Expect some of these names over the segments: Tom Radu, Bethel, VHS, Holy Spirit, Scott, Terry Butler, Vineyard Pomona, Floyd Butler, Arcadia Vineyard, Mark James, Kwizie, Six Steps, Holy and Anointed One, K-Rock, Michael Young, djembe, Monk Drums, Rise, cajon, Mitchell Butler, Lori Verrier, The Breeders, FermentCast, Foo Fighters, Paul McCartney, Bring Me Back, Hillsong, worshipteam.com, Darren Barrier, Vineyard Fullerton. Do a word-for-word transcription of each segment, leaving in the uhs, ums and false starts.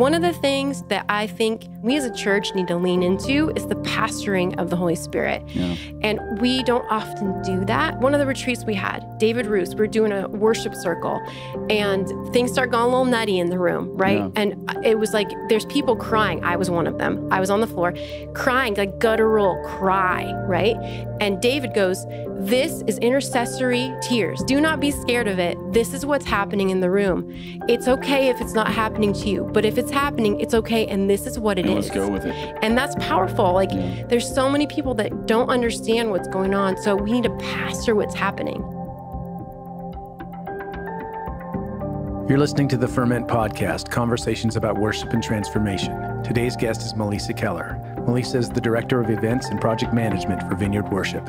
One of the things that I think we as a church need to lean into is the pastoring of the Holy Spirit. Yeah. And we don't often do that. One of the retreats we had, David Ruis, we're doing a worship circle and things start going a little nutty in the room, right? Yeah. And it was like, there's people crying. I was one of them. I was on the floor crying, like guttural cry, right? And David goes, this is intercessory tears. Do not be scared of it. This is what's happening in the room. It's okay if it's not happening to you, but if it's happening, it's okay, and this is what it and is. Let's go with it. And that's powerful. Like, yeah. There's so many people that don't understand what's going on, so we need to pastor what's happening. You're listening to The Ferment Podcast, conversations about worship and transformation. Today's guest is Melisa Keller. Melisa is the Director of Events and Project Management for Vineyard Worship.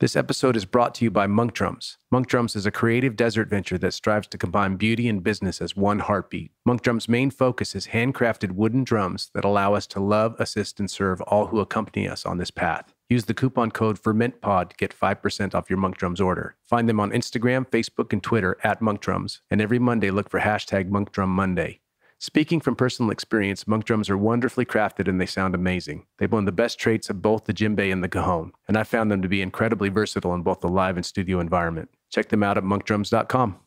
This episode is brought to you by Monk Drums. Monk Drums is a creative desert venture that strives to combine beauty and business as one heartbeat. Monk Drums' main focus is handcrafted wooden drums that allow us to love, assist, and serve all who accompany us on this path. Use the coupon code FERMENTPOD to get five percent off your Monk Drums order. Find them on Instagram, Facebook, and Twitter at Monk Drums, and every Monday look for hashtag Monk Drum Monday. Speaking from personal experience, Monk Drums are wonderfully crafted and they sound amazing. They blend the best traits of both the djembe and the cajon, and I found them to be incredibly versatile in both the live and studio environment. Check them out at monk drums dot com.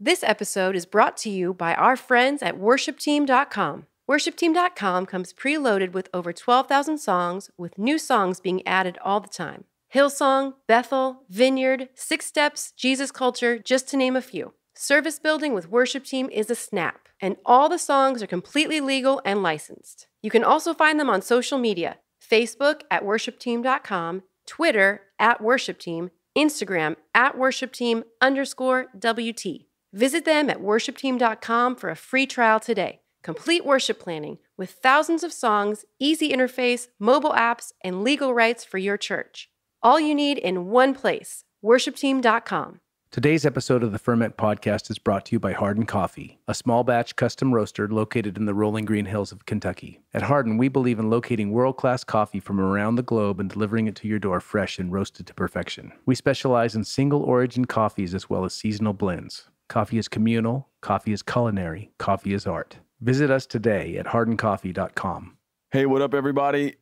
This episode is brought to you by our friends at worship team dot com. worship team dot com comes preloaded with over twelve thousand songs, with new songs being added all the time. Hillsong, Bethel, Vineyard, Six Steps, Jesus Culture, just to name a few. Service building with Worship Team is a snap, and all the songs are completely legal and licensed. You can also find them on social media, Facebook at worship team dot com, Twitter at Worship Team, Instagram at worshipteam underscore WT. Visit them at worship team dot com for a free trial today. Complete worship planning with thousands of songs, easy interface, mobile apps, and legal rights for your church. All you need in one place, worship team dot com. Today's episode of The Ferment Podcast is brought to you by Harden Coffee, a small batch custom roaster located in the rolling green hills of Kentucky. At Harden, we believe in locating world-class coffee from around the globe and delivering it to your door fresh and roasted to perfection. We specialize in single-origin coffees as well as seasonal blends. Coffee is communal, coffee is culinary, coffee is art. Visit us today at harden coffee dot com. Hey, what up, everybody?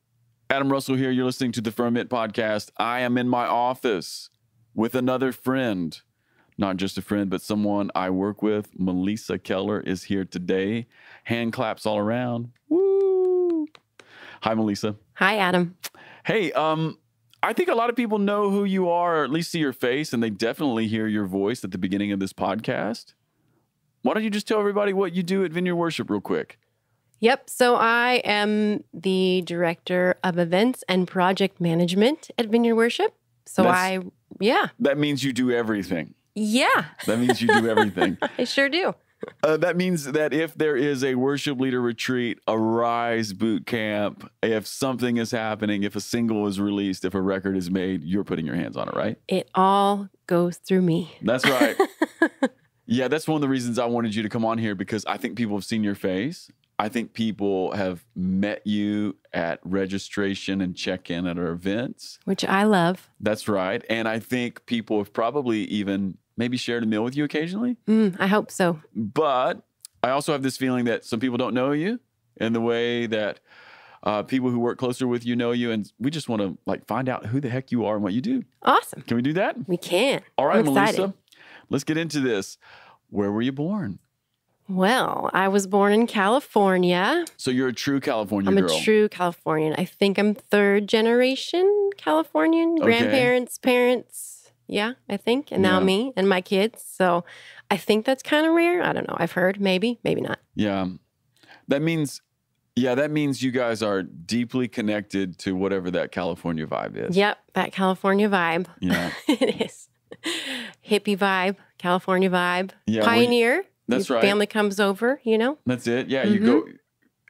Adam Russell here. You're listening to The Ferment Podcast. I am in my office with another friend. Not just a friend, but someone I work with. Melisa Keller is here today. Hand claps all around. Woo! Hi, Melisa. Hi, Adam. Hey, um, I think a lot of people know who you are, or at least see your face, and they definitely hear your voice at the beginning of this podcast. Why don't you just tell everybody what you do at Vineyard Worship real quick? Yep. So I am the Director of Events and Project Management at Vineyard Worship. So That's, I, yeah. That means you do everything. Yeah. That means you do everything. I sure do. Uh, that means that if there is a worship leader retreat, a Rise boot camp, if something is happening, if a single is released, if a record is made, you're putting your hands on it, right? It all goes through me. That's right. Yeah, that's one of the reasons I wanted you to come on here, because I think people have seen your face. I think people have met you at registration and check-in at our events. Which I love. That's right. And I think people have probably even maybe shared a meal with you occasionally. Mm, I hope so. But I also have this feeling that some people don't know you in the way that uh, people who work closer with you know you. And we just want to like find out who the heck you are and what you do. Awesome. Can we do that? We can. All right, Melisa, let's get into this. Where were you born? Well, I was born in California. So you're a true California I'm girl. I'm a true Californian. I think I'm third generation Californian. Okay. Grandparents, parents, yeah, I think. And yeah. Now me and my kids. So I think that's kind of rare. I don't know. I've heard maybe, maybe not. Yeah. That means, yeah, that means you guys are deeply connected to whatever that California vibe is. Yep, that California vibe. Yeah. It is. Hippie vibe, California vibe, yeah, pioneer. Well, that's right. Family comes over, you know? That's it. Yeah, mm-hmm. You go.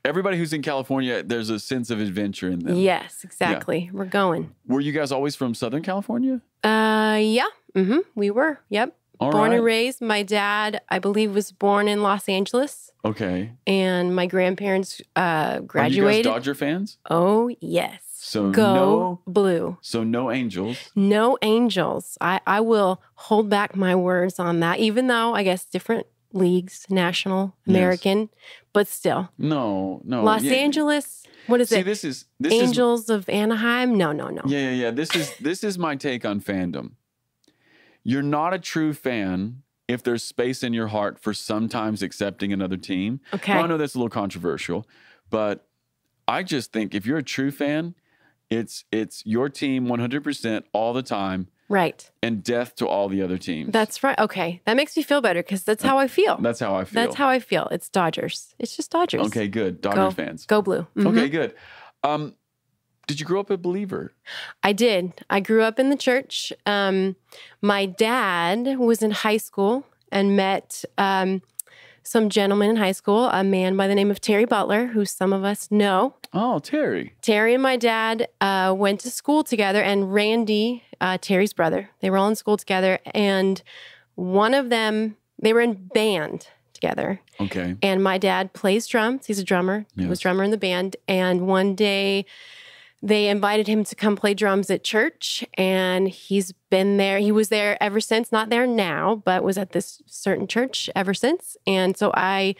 Everybody who's in California, there's a sense of adventure in them. Yes, exactly. Yeah. We're going. Were you guys always from Southern California? Uh, yeah. Mm-hmm. We were. Yep. All born right. and raised. My dad, I believe, was born in Los Angeles. Okay. And my grandparents uh, graduated. Are you guys Dodger fans? Oh, yes. So go no, blue. So no angels. No angels. I, I will hold back my words on that, even though I guess different leagues, national, American, yes. but still. No, no. Los yeah. Angeles. What is See, it? See, this is this Angels is, of Anaheim. No, no, no. Yeah, yeah, yeah. This is this is my take on fandom. You're not a true fan if there's space in your heart for sometimes accepting another team. Okay. Well, I know that's a little controversial, but I just think if you're a true fan, it's it's your team one hundred percent all the time. Right. And death to all the other teams. That's right. Okay. That makes me feel better because that's how I feel. That's how I feel. That's how I feel. It's Dodgers. It's just Dodgers. Okay, good. Dodger go, fans. Go blue. Mm-hmm. Okay, good. Um, did you grow up a believer? I did. I grew up in the church. Um, my dad was in high school and met um, some gentleman in high school, a man by the name of Terry Butler, who some of us know. Oh, Terry. Terry and my dad uh, went to school together, and Randy, uh, Terry's brother, they were all in school together, and one of them, they were in band together. Okay. And my dad plays drums. He's a drummer. Yes. He was drummer in the band, and one day they invited him to come play drums at church, and he's been there. He was there ever since, not there now, but was at this certain church ever since. And so I,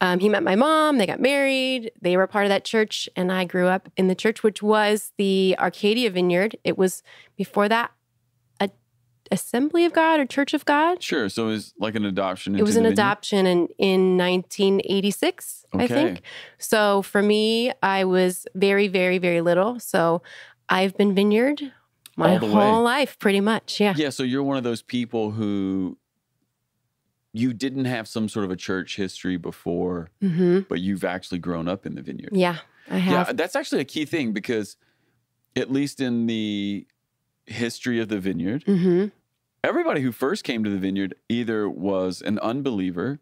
um, he met my mom, they got married, they were part of that church, and I grew up in the church, which was the Arcadia Vineyard. It was, before that, a Assembly of God or Church of God. Sure, so it was like an adoption. It was an adoption in, in nineteen eighty-six. Okay. I think. So for me, I was very, very, very little. So I've been Vineyard my whole life, pretty much. Yeah. Yeah. So you're one of those people who you didn't have some sort of a church history before, mm-hmm. but you've actually grown up in the Vineyard. Yeah, I have. Yeah, that's actually a key thing because at least in the history of the Vineyard, mm-hmm. everybody who first came to the Vineyard either was an unbeliever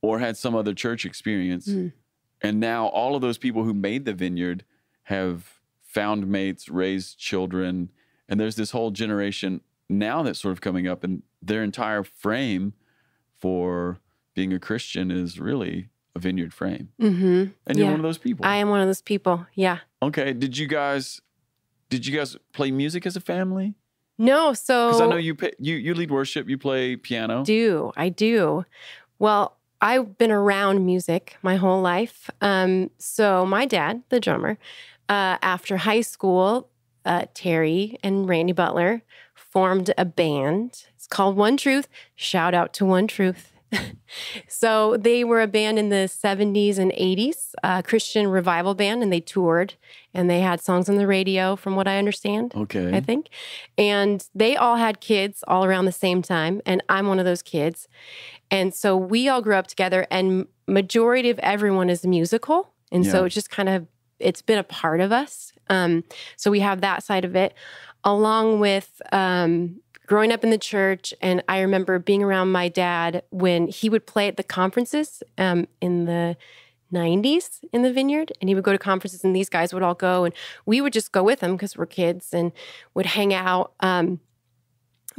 or had some other church experience. Mm. And now all of those people who made the Vineyard have found mates, raised children. And there's this whole generation now that's sort of coming up, and their entire frame for being a Christian is really a Vineyard frame. Mm-hmm. And you're yeah. one of those people. I am one of those people, yeah. Okay, did you guys, did you guys play music as a family? No, so... Because I know you, you, you lead worship, you play piano. I do, I do. Well... I've been around music my whole life. Um, so my dad, the drummer, uh, after high school, uh, Terry and Randy Butler formed a band. It's called One Truth. Shout out to One Truth. So they were a band in the seventies and eighties, a Christian revival band, and they toured, and they had songs on the radio, from what I understand, okay. I think. And they all had kids all around the same time, and I'm one of those kids. And so we all grew up together, and majority of everyone is musical, and yeah. so it's just kind of, it's been a part of us. Um, so we have that side of it, along with... Um, growing up in the church, and I remember being around my dad when he would play at the conferences um, in the nineties in the Vineyard, and he would go to conferences, and these guys would all go, and we would just go with him because we're kids and would hang out. Um,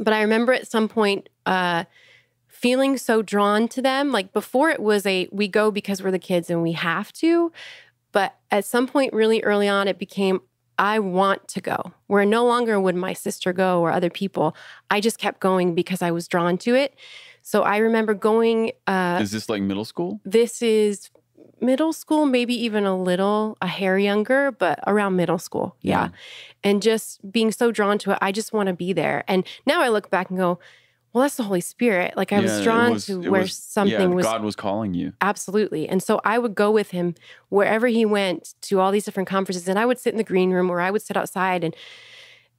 but I remember at some point uh, feeling so drawn to them. Like before it was a, we go because we're the kids and we have to, but at some point really early on it became, I want to go, where no longer would my sister go or other people. I just kept going because I was drawn to it. So I remember going... Uh, is this like middle school? This is middle school, maybe even a little, a hair younger, but around middle school, yeah. yeah. And just being so drawn to it, I just want to be there. And now I look back and go, well, that's the Holy Spirit. Like I yeah, was drawn was, to where was, something yeah, was... God was calling you. Absolutely. And so I would go with him wherever he went to all these different conferences. And I would sit in the green room or I would sit outside and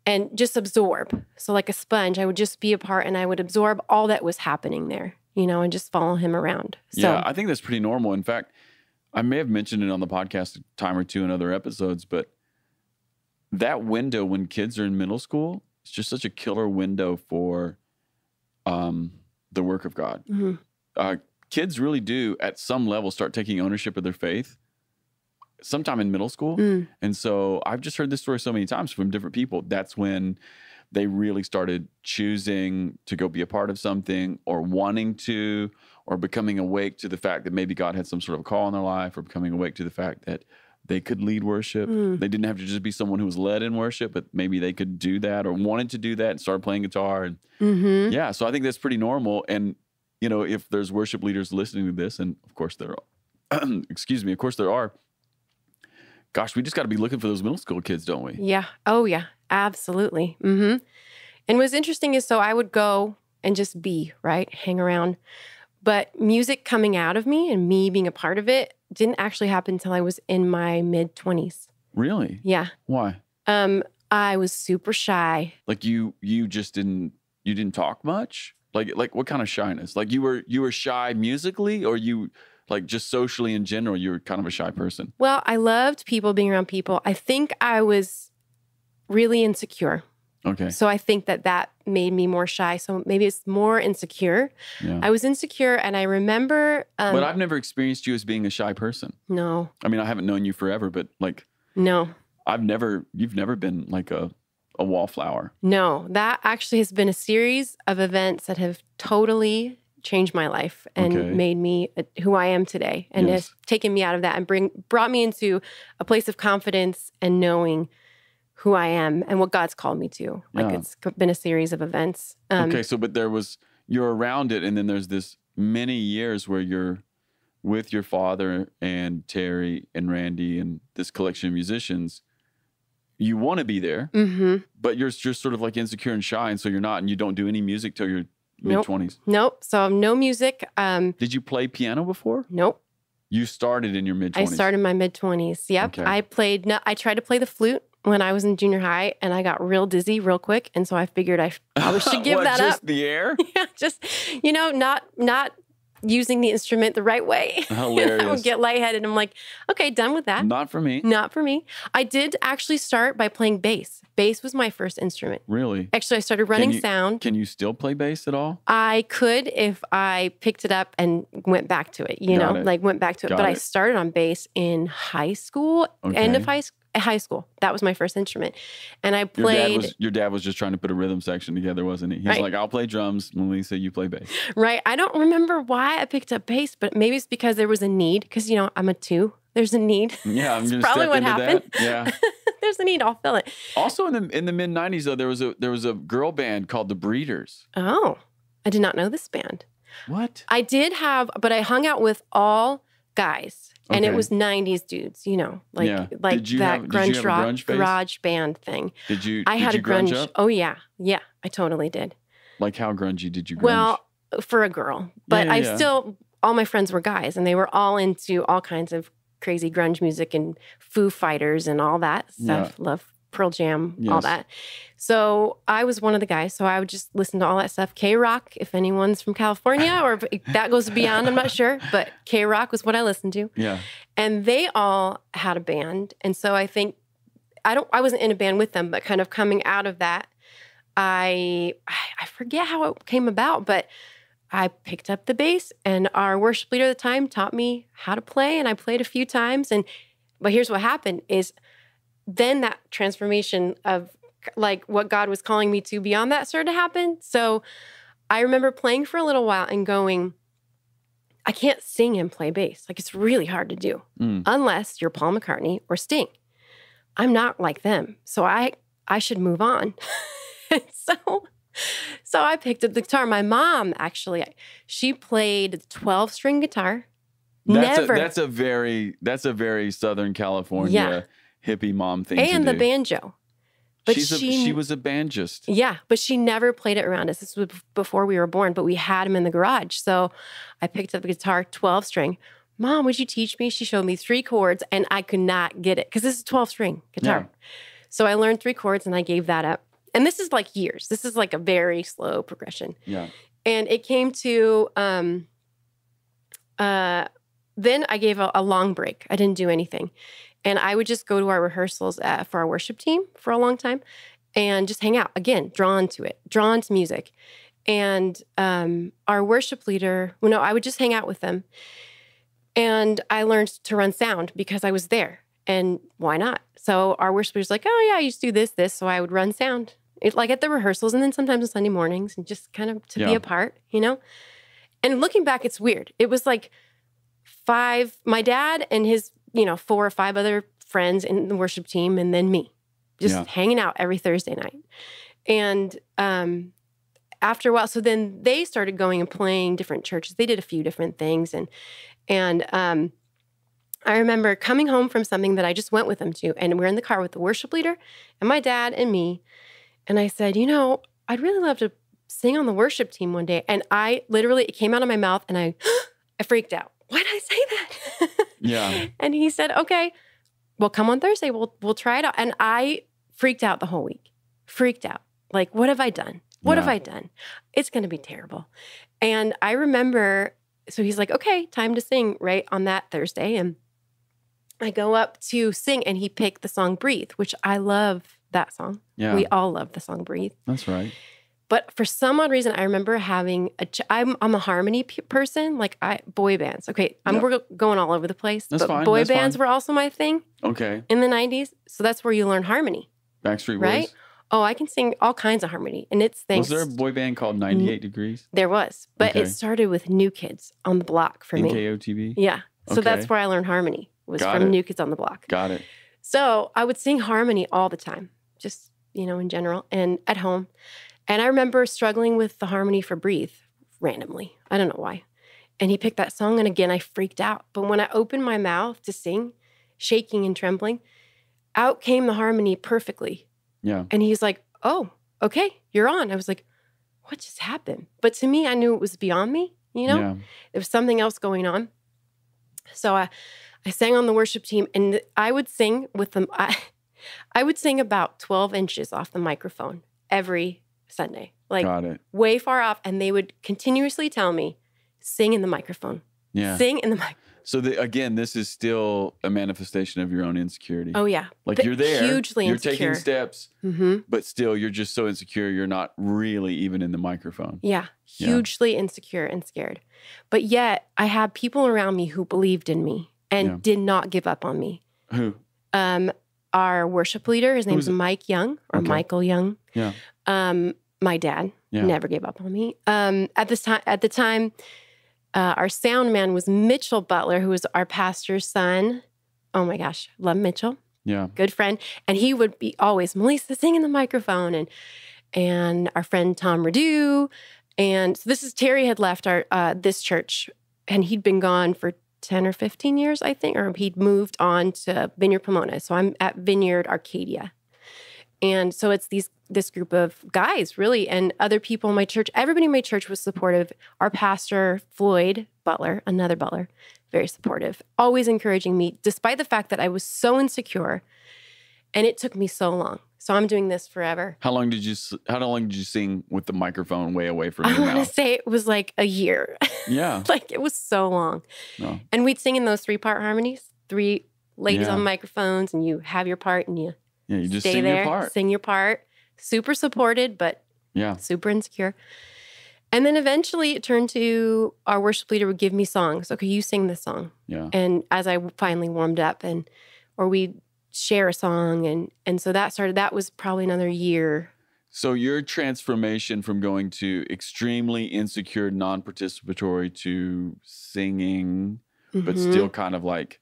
and just absorb. So like a sponge, I would just be a part and I would absorb all that was happening there, you know, and just follow him around. So, yeah, I think that's pretty normal. In fact, I may have mentioned it on the podcast a time or two in other episodes, but that window when kids are in middle school, it's just such a killer window for... Um, the work of God. Mm-hmm. uh, kids really do, at some level, start taking ownership of their faith sometime in middle school. Mm. And so I've just heard this story so many times from different people. That's when they really started choosing to go be a part of something or wanting to, or becoming awake to the fact that maybe God had some sort of a call in their life, or becoming awake to the fact that they could lead worship. Mm. They didn't have to just be someone who was led in worship, but maybe they could do that or wanted to do that and started playing guitar. And mm-hmm. yeah, so I think that's pretty normal. And, you know, if there's worship leaders listening to this, and of course there are, excuse me, of course there are, gosh, we just got to be looking for those middle school kids, don't we? Yeah. Oh, yeah. Absolutely. Mm-hmm. And what's interesting is, so I would go and just be, right? Hang around. But music coming out of me and me being a part of it didn't actually happen until I was in my mid twenties. Really? Yeah. Why? Um, I was super shy. Like you, you just didn't, you didn't talk much? Like, like what kind of shyness? Like you were, you were shy musically, or you, like just socially in general, you were kind of a shy person? Well, I loved people, being around people. I think I was really insecure. Okay. So I think that that made me more shy. So maybe it's more insecure. Yeah. I was insecure, and I remember... Um, but I've never experienced you as being a shy person. No. I mean, I haven't known you forever, but like... No. I've never... You've never been like a, a wallflower. No. That actually has been a series of events that have totally changed my life and okay. made me who I am today, and yes. has taken me out of that and bring brought me into a place of confidence and knowing who I am and what God's called me to. Like yeah. it's been a series of events. Um, okay, so but there was, you're around it, and then there's this many years where you're with your father and Terry and Randy and this collection of musicians. You want to be there, mm-hmm. but you're just sort of like insecure and shy, and so you're not, and you don't do any music till your mid twenties. Nope. nope, so no music. Um, Did you play piano before? Nope. You started in your mid twenties? I started in my mid twenties, yep. Okay. I played, no, I tried to play the flute when I was in junior high, and I got real dizzy real quick, and so I figured I probably should give what, that just up. Just the air? Yeah, just, you know, not not using the instrument the right way. Hilarious. I would get lightheaded, and I'm like, okay, done with that. Not for me. Not for me. I did actually start by playing bass. Bass was my first instrument. Really? Actually, I started running can you, sound. Can you still play bass at all? I could if I picked it up and went back to it, you got know, it. Like went back to it. Got but it. I started on bass in high school, okay. end of high school. High school. That was my first instrument. And I played... Your dad was, your dad was just trying to put a rhythm section together, wasn't he? He's right. like, I'll play drums, Melisa, you play bass. Right. I don't remember why I picked up bass, but maybe it's because there was a need. Because, you know, I'm a two. There's a need. Yeah, I'm going to probably what happened. That. Yeah. There's a need. I'll fill it. Also in the in the mid nineties, though, there was a there was a girl band called The Breeders. Oh. I did not know this band. What? I did have, but I hung out with all guys. Okay. And it was nineties dudes, you know, like yeah. like that have, grunge rock grunge garage band thing. Did you? I did had you a grunge. grunge oh yeah, yeah, I totally did. Like how grungy did you? Grunge? Well, for a girl, but yeah, yeah, I yeah. still. All my friends were guys, and they were all into all kinds of crazy grunge music and Foo Fighters and all that stuff. Yeah. Love Pearl Jam, yes. all that. So I was one of the guys. So I would just listen to all that stuff. K-Rock, if anyone's from California, or if that goes beyond, I'm not sure. But K-Rock was what I listened to. Yeah. And they all had a band. And so I think, I don't, I wasn't in a band with them, but kind of coming out of that, I, I forget how it came about, but I picked up the bass, and our worship leader at the time taught me how to play, and I played a few times. And, but here's what happened is, then that transformation of like what God was calling me to beyond that started to happen. So I remember playing for a little while and going, I can't sing and play bass. Like it's really hard to do mm. unless you're Paul McCartney or Sting. I'm not like them. So I, I should move on. so, so I picked up the guitar. My mom, actually, she played the twelve string guitar. That's Never. A, that's a very, that's a very Southern California yeah. hippie mom thing. And the banjo. But She's she, a, she was a banjist. Yeah, but she never played it around us. This was before we were born, but we had him in the garage. So I picked up the guitar, twelve string. Mom, would you teach me? She showed me three chords, and I could not get it because this is twelve string guitar. Yeah. So I learned three chords, and I gave that up. And this is like years. This is like a very slow progression. Yeah. And it came to, um, uh, then I gave a, a long break. I didn't do anything. And I would just go to our rehearsals uh, for our worship team for a long time and just hang out. Again, drawn to it, drawn to music. And um, our worship leader, well, no, I would just hang out with them. And I learned to run sound because I was there. And why not? So our worship leader's like, oh, yeah, I used to do this, this. So I would run sound, it, like at the rehearsals and then sometimes on Sunday mornings and just kind of to yeah. be a part, you know? And looking back, it's weird. It was like five, my dad and his you know, four or five other friends in the worship team and then me, just yeah. hanging out every Thursday night. And um, after a while, so then they started going and playing different churches. They did a few different things. And and um, I remember coming home from something that I just went with them to, and we're in the car with the worship leader and my dad and me. And I said, you know, I'd really love to sing on the worship team one day. And I literally, it came out of my mouth and I, I freaked out. Why did I say that? Yeah. And he said, okay, well, come on Thursday. We'll, we'll try it out. And I freaked out the whole week, freaked out. Like, what have I done? What yeah. have I done? It's going to be terrible. And I remember, so he's like, okay, time to sing right on that Thursday. And I go up to sing and he picked the song Breathe, which I love that song. Yeah. We all love the song Breathe. That's right. But for some odd reason, I remember having a, ch I'm, I'm a harmony p person, like I boy bands. Okay, I'm yep. we're going all over the place. That's but fine. boy that's bands fine. were also my thing. Okay. In the nineties. So that's where you learn harmony. Backstreet Boys. Right? Oh, I can sing all kinds of harmony. And it's things. Was there a boy band called ninety-eight Degrees? There was. But okay. it started with New Kids on the Block for me. N K O T B? Yeah. So okay. that's where I learned harmony, was Got from it. New Kids on the Block. Got it. So I would sing harmony all the time, just, you know, in general and at home. And I remember struggling with the harmony for Breathe randomly. I don't know why. And he picked that song, and again, I freaked out. But when I opened my mouth to sing, shaking and trembling, out came the harmony perfectly. Yeah. And he's like, oh, okay, you're on. I was like, what just happened? But to me, I knew it was beyond me, you know? Yeah. There was something else going on. So I, I sang on the worship team, and I would sing with them. I, I would sing about twelve inches off the microphone every Sunday, like way far off, and they would continuously tell me, sing in the microphone. Yeah, sing in the mic. So the, again, this is still a manifestation of your own insecurity. Oh yeah, like but you're there, hugely you're insecure. taking steps, mm-hmm. but still you're just so insecure you're not really even in the microphone. Yeah, hugely yeah. insecure and scared, but yet I had people around me who believed in me and yeah. did not give up on me. Who? Um, our worship leader, his name's Mike Young or okay. Michael Young. Yeah. Um. My dad yeah. never gave up on me. Um, at this time, at the time, uh, our sound man was Mitchell Butler, who was our pastor's son. Oh my gosh, love Mitchell. Yeah, good friend. And he would be always Melisa, sing in the microphone, and and our friend Tom Radu. And so this is Terry had left our uh, this church, and he'd been gone for ten or fifteen years, I think, or he'd moved on to Vineyard Pomona. So I'm at Vineyard Arcadia. And so it's these this group of guys, really, and other people in my church. Everybody in my church was supportive. Our pastor, Floyd Butler, another Butler, very supportive, always encouraging me, despite the fact that I was so insecure, and it took me so long. So I'm doing this forever. How long did you How long did you sing with the microphone way away from your mouth? I want to say it was like a year. Yeah. Like, it was so long. No. And we'd sing in those three-part harmonies, three ladies yeah. on microphones, and you have your part, and you... Yeah, you just Stay sing there, your part. Sing your part. Super supported, but yeah, super insecure. And then eventually it turned to our worship leader would give me songs. Okay, you sing this song. Yeah. And as I finally warmed up, and or we'd share a song, and and so that started. That was probably another year. So your transformation from going to extremely insecure, non-participatory to singing, mm-hmm. but still kind of like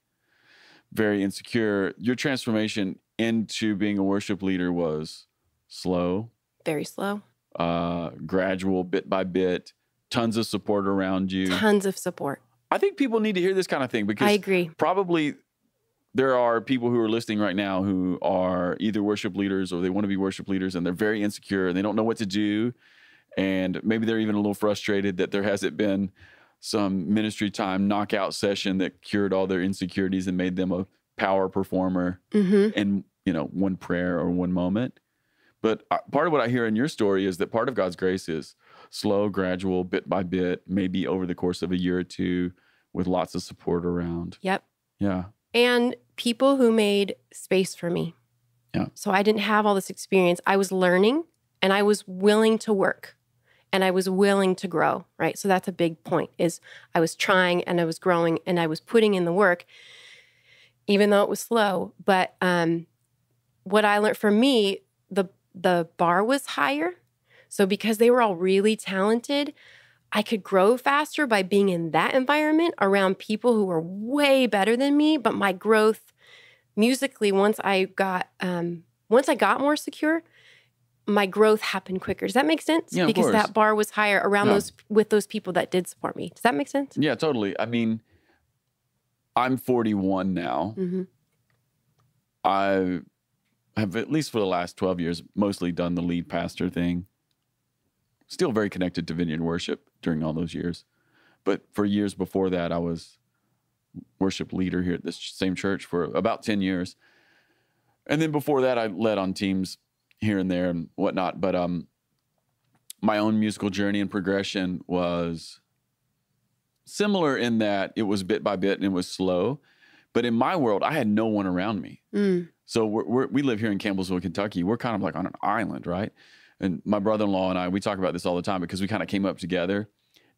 very insecure. Your transformation into being a worship leader was slow. Very slow. Uh, gradual, bit by bit, tons of support around you. Tons of support. I think people need to hear this kind of thing because I agree. Probably there are people who are listening right now who are either worship leaders or they want to be worship leaders and they're very insecure and they don't know what to do. And maybe they're even a little frustrated that there hasn't been some ministry time knockout session that cured all their insecurities and made them a power performer. Mm-hmm. And you know, one prayer or one moment. But part of what I hear in your story is that part of God's grace is slow, gradual, bit by bit, maybe over the course of a year or two with lots of support around. Yep. Yeah. And people who made space for me. Yeah. So I didn't have all this experience. I was learning and I was willing to work and I was willing to grow, right? So that's a big point is I was trying and I was growing and I was putting in the work, even though it was slow. But um, what I learned for me, the the bar was higher. So because they were all really talented, I could grow faster by being in that environment around people who were way better than me. But my growth musically, once I got um, once I got more secure, my growth happened quicker. Does that make sense? Yeah, because of course. That bar was higher around yeah. those with those people that did support me. Does that make sense? Yeah, totally. I mean, I'm forty-one now. Mm-hmm. I have, at least for the last twelve years, mostly done the lead pastor thing. Still very connected to Vineyard Worship during all those years. But for years before that, I was worship leader here at this same church for about ten years. And then before that, I led on teams here and there and whatnot. But um, my own musical journey and progression was similar in that it was bit by bit and it was slow. But in my world, I had no one around me. Mm. So we're, we're, we live here in Campbellsville, Kentucky. We're kind of like on an island, right? And my brother-in-law and I, we talk about this all the time because we kind of came up together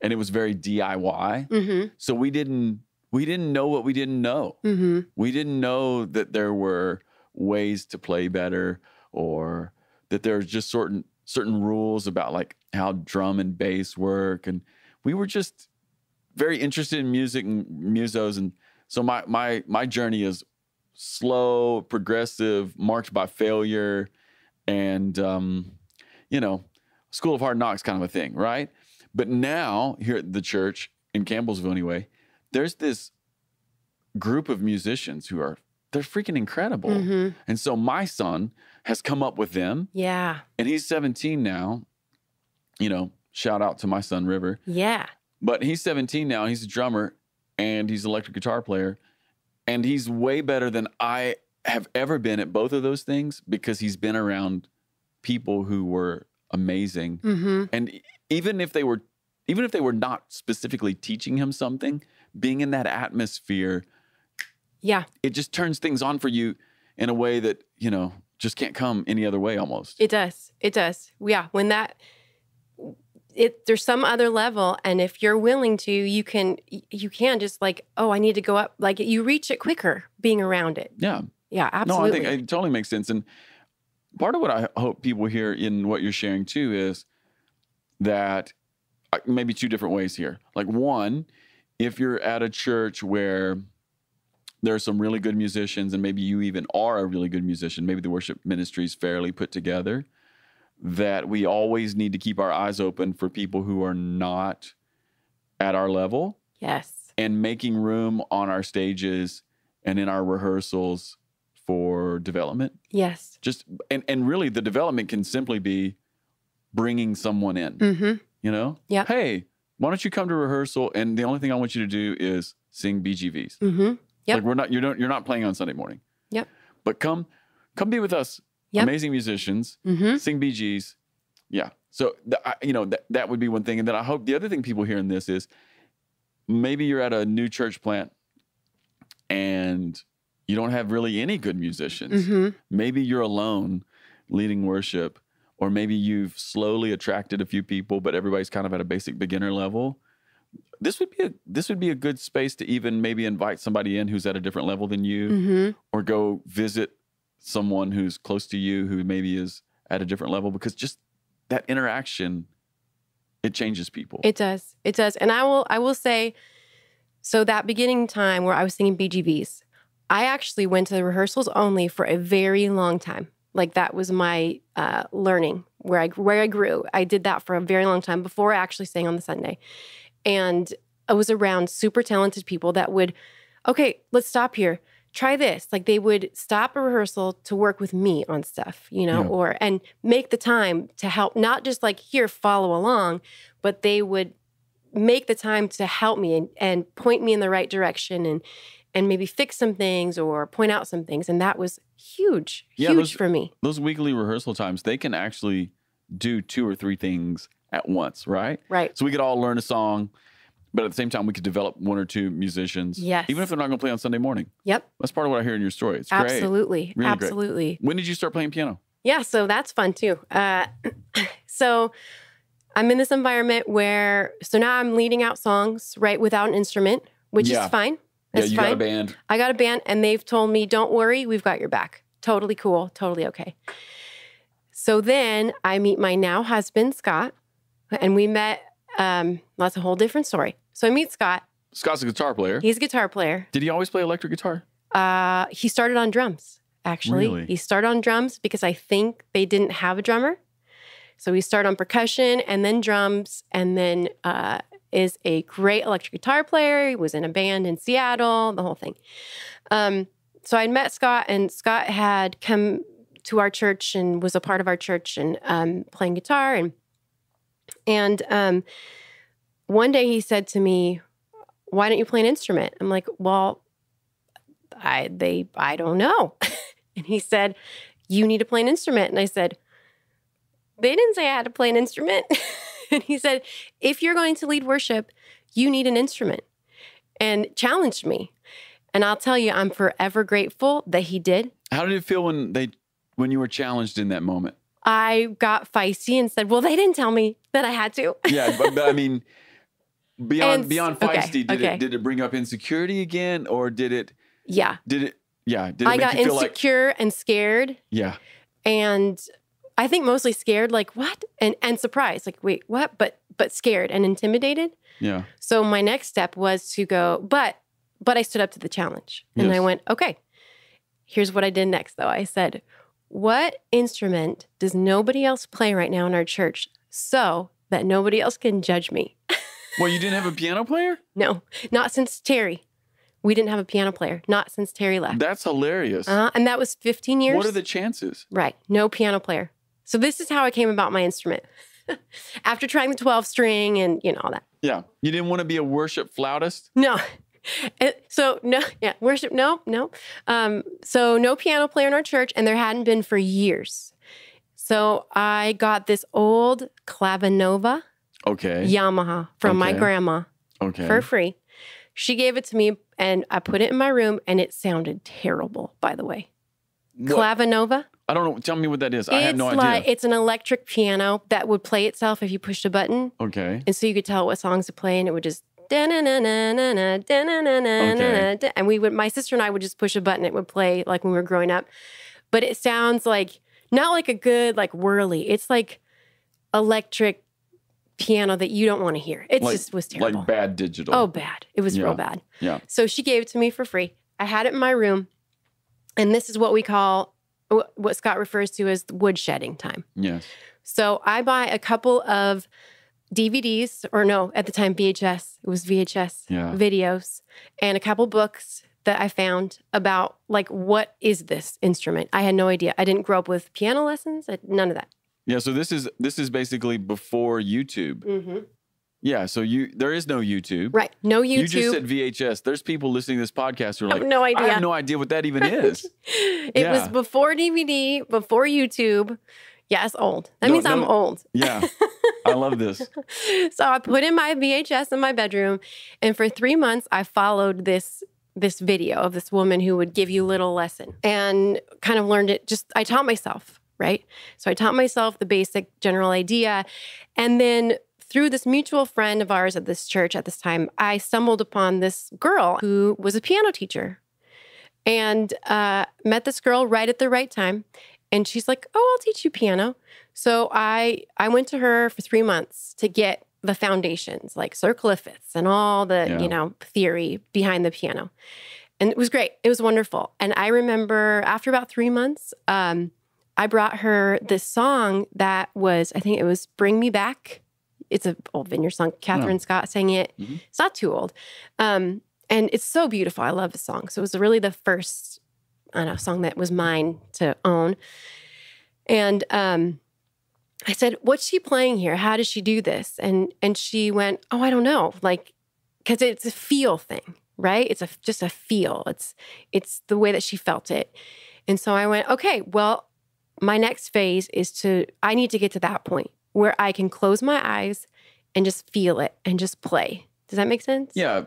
and it was very D I Y. Mm-hmm. So we didn't, we didn't know what we didn't know. Mm-hmm. We didn't know that there were ways to play better or that there's just certain, certain rules about like how drum and bass work. And we were just very interested in music and musos. And so my, my, my journey is slow, progressive, marked by failure and, um, you know, school of hard knocks kind of a thing, right? But now here at the church in Campbellsville anyway, there's this group of musicians who are, they're freaking incredible. Mm-hmm. And so my son has come up with them. Yeah. And he's seventeen now, you know, shout out to my son, River. Yeah. But he's seventeen now, he's a drummer and he's an electric guitar player. And he's way better than I have ever been at both of those things because he's been around people who were amazing. Mm-hmm. And even if they were, even if they were not specifically teaching him something, being in that atmosphere, yeah, it just turns things on for you in a way that, you know, just can't come any other way almost. It does. It does. Yeah. When that, it, there's some other level. And if you're willing to, you can, you can just like, oh, I need to go up. Like you reach it quicker being around it. Yeah. Yeah, absolutely. No, I think it totally makes sense. And part of what I hope people hear in what you're sharing too is that maybe two different ways here. Like one, if you're at a church where there are some really good musicians and maybe you even are a really good musician, maybe the worship ministry is fairly put together, that we always need to keep our eyes open for people who are not at our level. Yes. And making room on our stages and in our rehearsals for development. Yes. Just, and, and really the development can simply be bringing someone in, mm-hmm. you know? Yeah. Hey, why don't you come to rehearsal? And the only thing I want you to do is sing B G Vs. Mm-hmm. Yep. Like we're not, you're not, you're not playing on Sunday morning. Yep. But come, come be with us. Yep. Amazing musicians, mm-hmm. sing B Gs. Yeah. So, the, I, you know, that, that would be one thing. And then I hope the other thing people hear in this is maybe you're at a new church plant and you don't have really any good musicians. Mm-hmm. Maybe you're alone leading worship, or maybe you've slowly attracted a few people, but everybody's kind of at a basic beginner level. This would be a, this would be a good space to even maybe invite somebody in who's at a different level than you, mm-hmm. or go visit someone who's close to you who maybe is at a different level, because just that interaction, it changes people. It does. It does. And I will, I will say, so that beginning time where I was singing B G Vs, I actually went to the rehearsals only for a very long time. Like that was my uh, learning, where I, where I grew. I did that for a very long time before I actually sang on the Sunday. And I was around super talented people that would, okay, let's stop here. Try this. Like they would stop a rehearsal to work with me on stuff, you know, yeah. or, and make the time to help, not just like here, follow along, but they would make the time to help me and, and point me in the right direction and, and maybe fix some things or point out some things. And that was huge, yeah, huge those, for me. Those weekly rehearsal times, they can actually do two or three things at once, right? Right. So we could all learn a song, but at the same time, we could develop one or two musicians. Yes. Even if they're not going to play on Sunday morning. Yep. That's part of what I hear in your story. It's great. Absolutely. Really absolutely. Great. When did you start playing piano? Yeah, so that's fun too. Uh, so I'm in this environment where, so now I'm leading out songs, right, without an instrument, which yeah. is fine. That's yeah, you fine. Got a band. I got a band, and they've told me, don't worry, we've got your back. Totally cool, totally okay. So then I meet my now husband, Scott, and we met Um, that's a whole different story. So I meet Scott. Scott's a guitar player. He's a guitar player. Did he always play electric guitar? Uh, he started on drums, actually. Really? He started on drums because I think they didn't have a drummer. So he started on percussion and then drums and then uh, is a great electric guitar player. He was in a band in Seattle, the whole thing. Um, so I met Scott, and Scott had come to our church and was a part of our church and um, playing guitar. And and um, one day he said to me, "Why don't you play an instrument?" I'm like, "Well, I they I don't know." And he said, "You need to play an instrument." And I said, "They didn't say I had to play an instrument." And he said, "If you're going to lead worship, you need an instrument," and challenged me. And I'll tell you, I'm forever grateful that he did. How did it feel when they when you were challenged in that moment? I got feisty and said, "Well, they didn't tell me that I had to." Yeah, but, but I mean, beyond and, beyond feisty, okay, did okay. it did it bring up insecurity again, or did it? Yeah. Did it? Yeah. Did it I make got you feel insecure like, and scared. Yeah. And I think mostly scared, like what, and and surprised, like wait, what? But but scared and intimidated. Yeah. So my next step was to go, but. But I stood up to the challenge, and yes. I went, okay, here's what I did next, though. I said, what instrument does nobody else play right now in our church so that nobody else can judge me? Well, you didn't have a piano player? No, not since Terry. We didn't have a piano player, not since Terry left. That's hilarious. Uh-huh. And that was fifteen years. What are the chances? Right, no piano player. So this is how I came about my instrument. After trying the twelve string and, you know, all that. Yeah, you didn't want to be a worship flautist? No. So no, yeah, worship, no, no. Um, so no piano player in our church, and there hadn't been for years. So I got this old Clavinova okay. Yamaha from okay. my grandma okay. for free. She gave it to me, and I put it in my room, and it sounded terrible, by the way. What? Clavinova? I don't know. Tell me what that is. It's I have no like, idea. It's an electric piano that would play itself if you pushed a button. Okay. And so you could tell what songs to play, and it would just... Okay. And we would, my sister and I would just push a button. It would play like when we were growing up, but it sounds like not like a good like whirly. It's like electric piano that you don't want to hear. It like, just was terrible. Like bad digital. Oh, bad. It was yeah. real bad. Yeah. So she gave it to me for free. I had it in my room, and this is what we call what Scott refers to as woodshedding time. Yes. So I buy a couple of D V Ds, or no, at the time V H S, it was V H S yeah. videos, and a couple books that I found about, like, what is this instrument? I had no idea. I didn't grow up with piano lessons, I, none of that. Yeah, so this is this is basically before YouTube. Mm-hmm. Yeah, so you there is no YouTube. Right, no YouTube. You just said V H S. There's people listening to this podcast who are like, no idea. I have no idea what that even is. It yeah. was before D V D, before YouTube. Yeah, it's old. That no, means no, I'm old. Yeah, I love this. So I put in my V H S in my bedroom, and for three months, I followed this this video of this woman who would give you little lesson and kind of learned it. Just, I taught myself, right? So I taught myself the basic general idea. And then through this mutual friend of ours at this church at this time, I stumbled upon this girl who was a piano teacher, and uh, met this girl right at the right time. And she's like, "Oh, I'll teach you piano." So I I went to her for three months to get the foundations, like circle of fifths and all the, yeah. you know, theory behind the piano. And it was great. It was wonderful. And I remember after about three months, um, I brought her this song that was, I think it was Bring Me Back. It's an old Vineyard song. Catherine oh. Scott sang it. Mm-hmm. It's not too old. Um, and it's so beautiful. I love the song. So it was really the first I don't know, song that was mine to own. And um, I said, "What's she playing here? How does she do this?" And and she went, "Oh, I don't know." Like, because it's a feel thing, right? It's a, just a feel. It's, it's the way that she felt it. And so I went, okay, well, my next phase is to, I need to get to that point where I can close my eyes and just feel it and just play. Does that make sense? Yeah.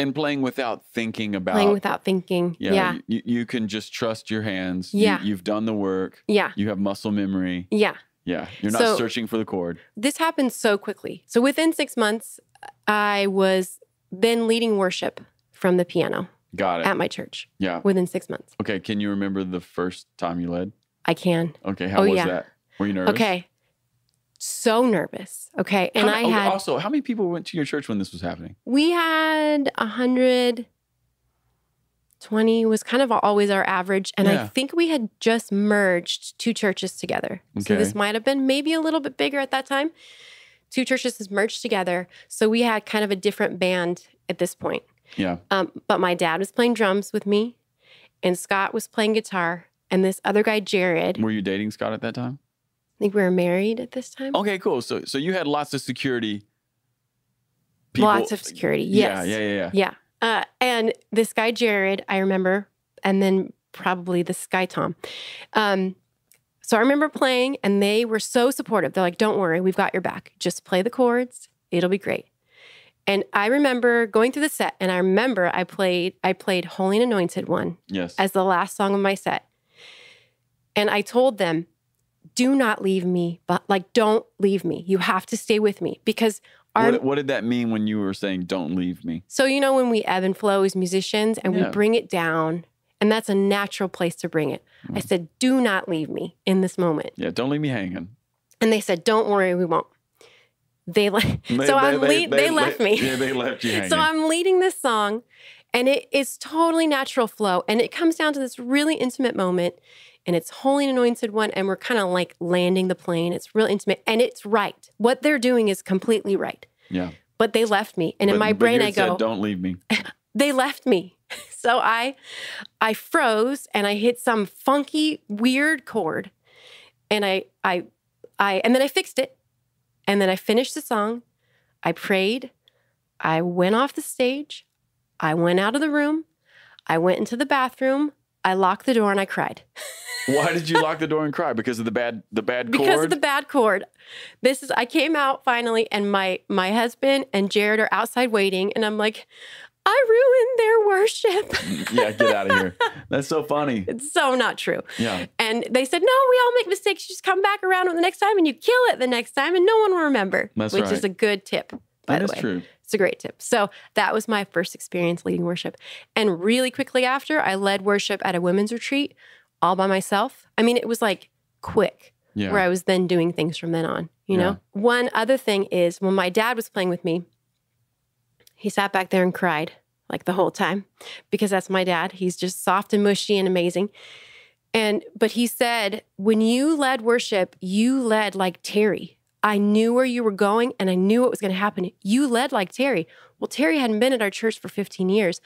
And playing without thinking about. Playing without thinking, yeah. yeah. You, you can just trust your hands. Yeah. You, you've done the work. Yeah. You have muscle memory. Yeah. Yeah. You're not so, searching for the chord. This happened so quickly. So within six months, I was then leading worship from the piano. Got it. At my church. Yeah. Within six months. Okay. Can you remember the first time you led? I can. Okay. How oh, was yeah. that? Were you nervous? Okay. so nervous. Okay. And how, I had also, how many people went to your church when this was happening? We had one hundred twenty was kind of always our average. And yeah. I think we had just merged two churches together. Okay. So this might have been maybe a little bit bigger at that time. Two churches merged together. So we had kind of a different band at this point. Yeah. Um, but my dad was playing drums with me and Scott was playing guitar and this other guy, Jared. Were you dating Scott at that time? I think we were married at this time. Okay, cool. So so you had lots of security people. Lots of security, yes. Yeah, yeah, yeah. Yeah. yeah. Uh, and this guy, Jared, I remember, and then probably this guy, Tom. Um, so I remember playing, and they were so supportive. They're like, don't worry, we've got your back. Just play the chords. It'll be great. And I remember going through the set, and I remember I played I played Holy and Anointed One yes. as the last song of my set. And I told them, do not leave me, but like, don't leave me. You have to stay with me because our— What, what did that mean when you were saying, don't leave me? So, you know, when we ebb and flow as musicians and yeah. we bring it down, and that's a natural place to bring it. Mm. I said, do not leave me in this moment. Yeah, don't leave me hanging. And they said, don't worry, we won't. They, le they, so they, I'm they, they, they left me. Yeah, they left you hanging. So I'm leading this song, and it is totally natural flow. And it comes down to this really intimate moment, and it's Holy and Anointed One, and we're kind of like landing the plane. It's real intimate, and it's right. What they're doing is completely right. Yeah. But they left me, and but, in my brain I go, said, don't leave me. They left me. So I, I froze, and I hit some funky, weird chord, and I, I, I, and then I fixed it. And then I finished the song, I prayed, I went off the stage, I went out of the room, I went into the bathroom, I locked the door and I cried. Why did you lock the door and cry? Because of the bad the bad chord? Because of the bad chord. This is I came out finally and my my husband and Jared are outside waiting and I'm like, I ruined their worship. Yeah, get out of here. That's so funny. It's so not true. Yeah. And they said, no, we all make mistakes. You just come back around the next time and you kill it the next time and no one will remember. That's which right. is a good tip, by that the way. That is true. It's a great tip. So that was my first experience leading worship. And really quickly after, I led worship at a women's retreat all by myself. I mean, it was like quick yeah. where I was then doing things from then on, you yeah. know? One other thing is when my dad was playing with me, he sat back there and cried like the whole time because that's my dad. He's just soft and mushy and amazing. And, but he said, when you led worship, you led like Terry. I knew where you were going and I knew what was going to happen. You led like Terry. Well, Terry hadn't been at our church for fifteen years,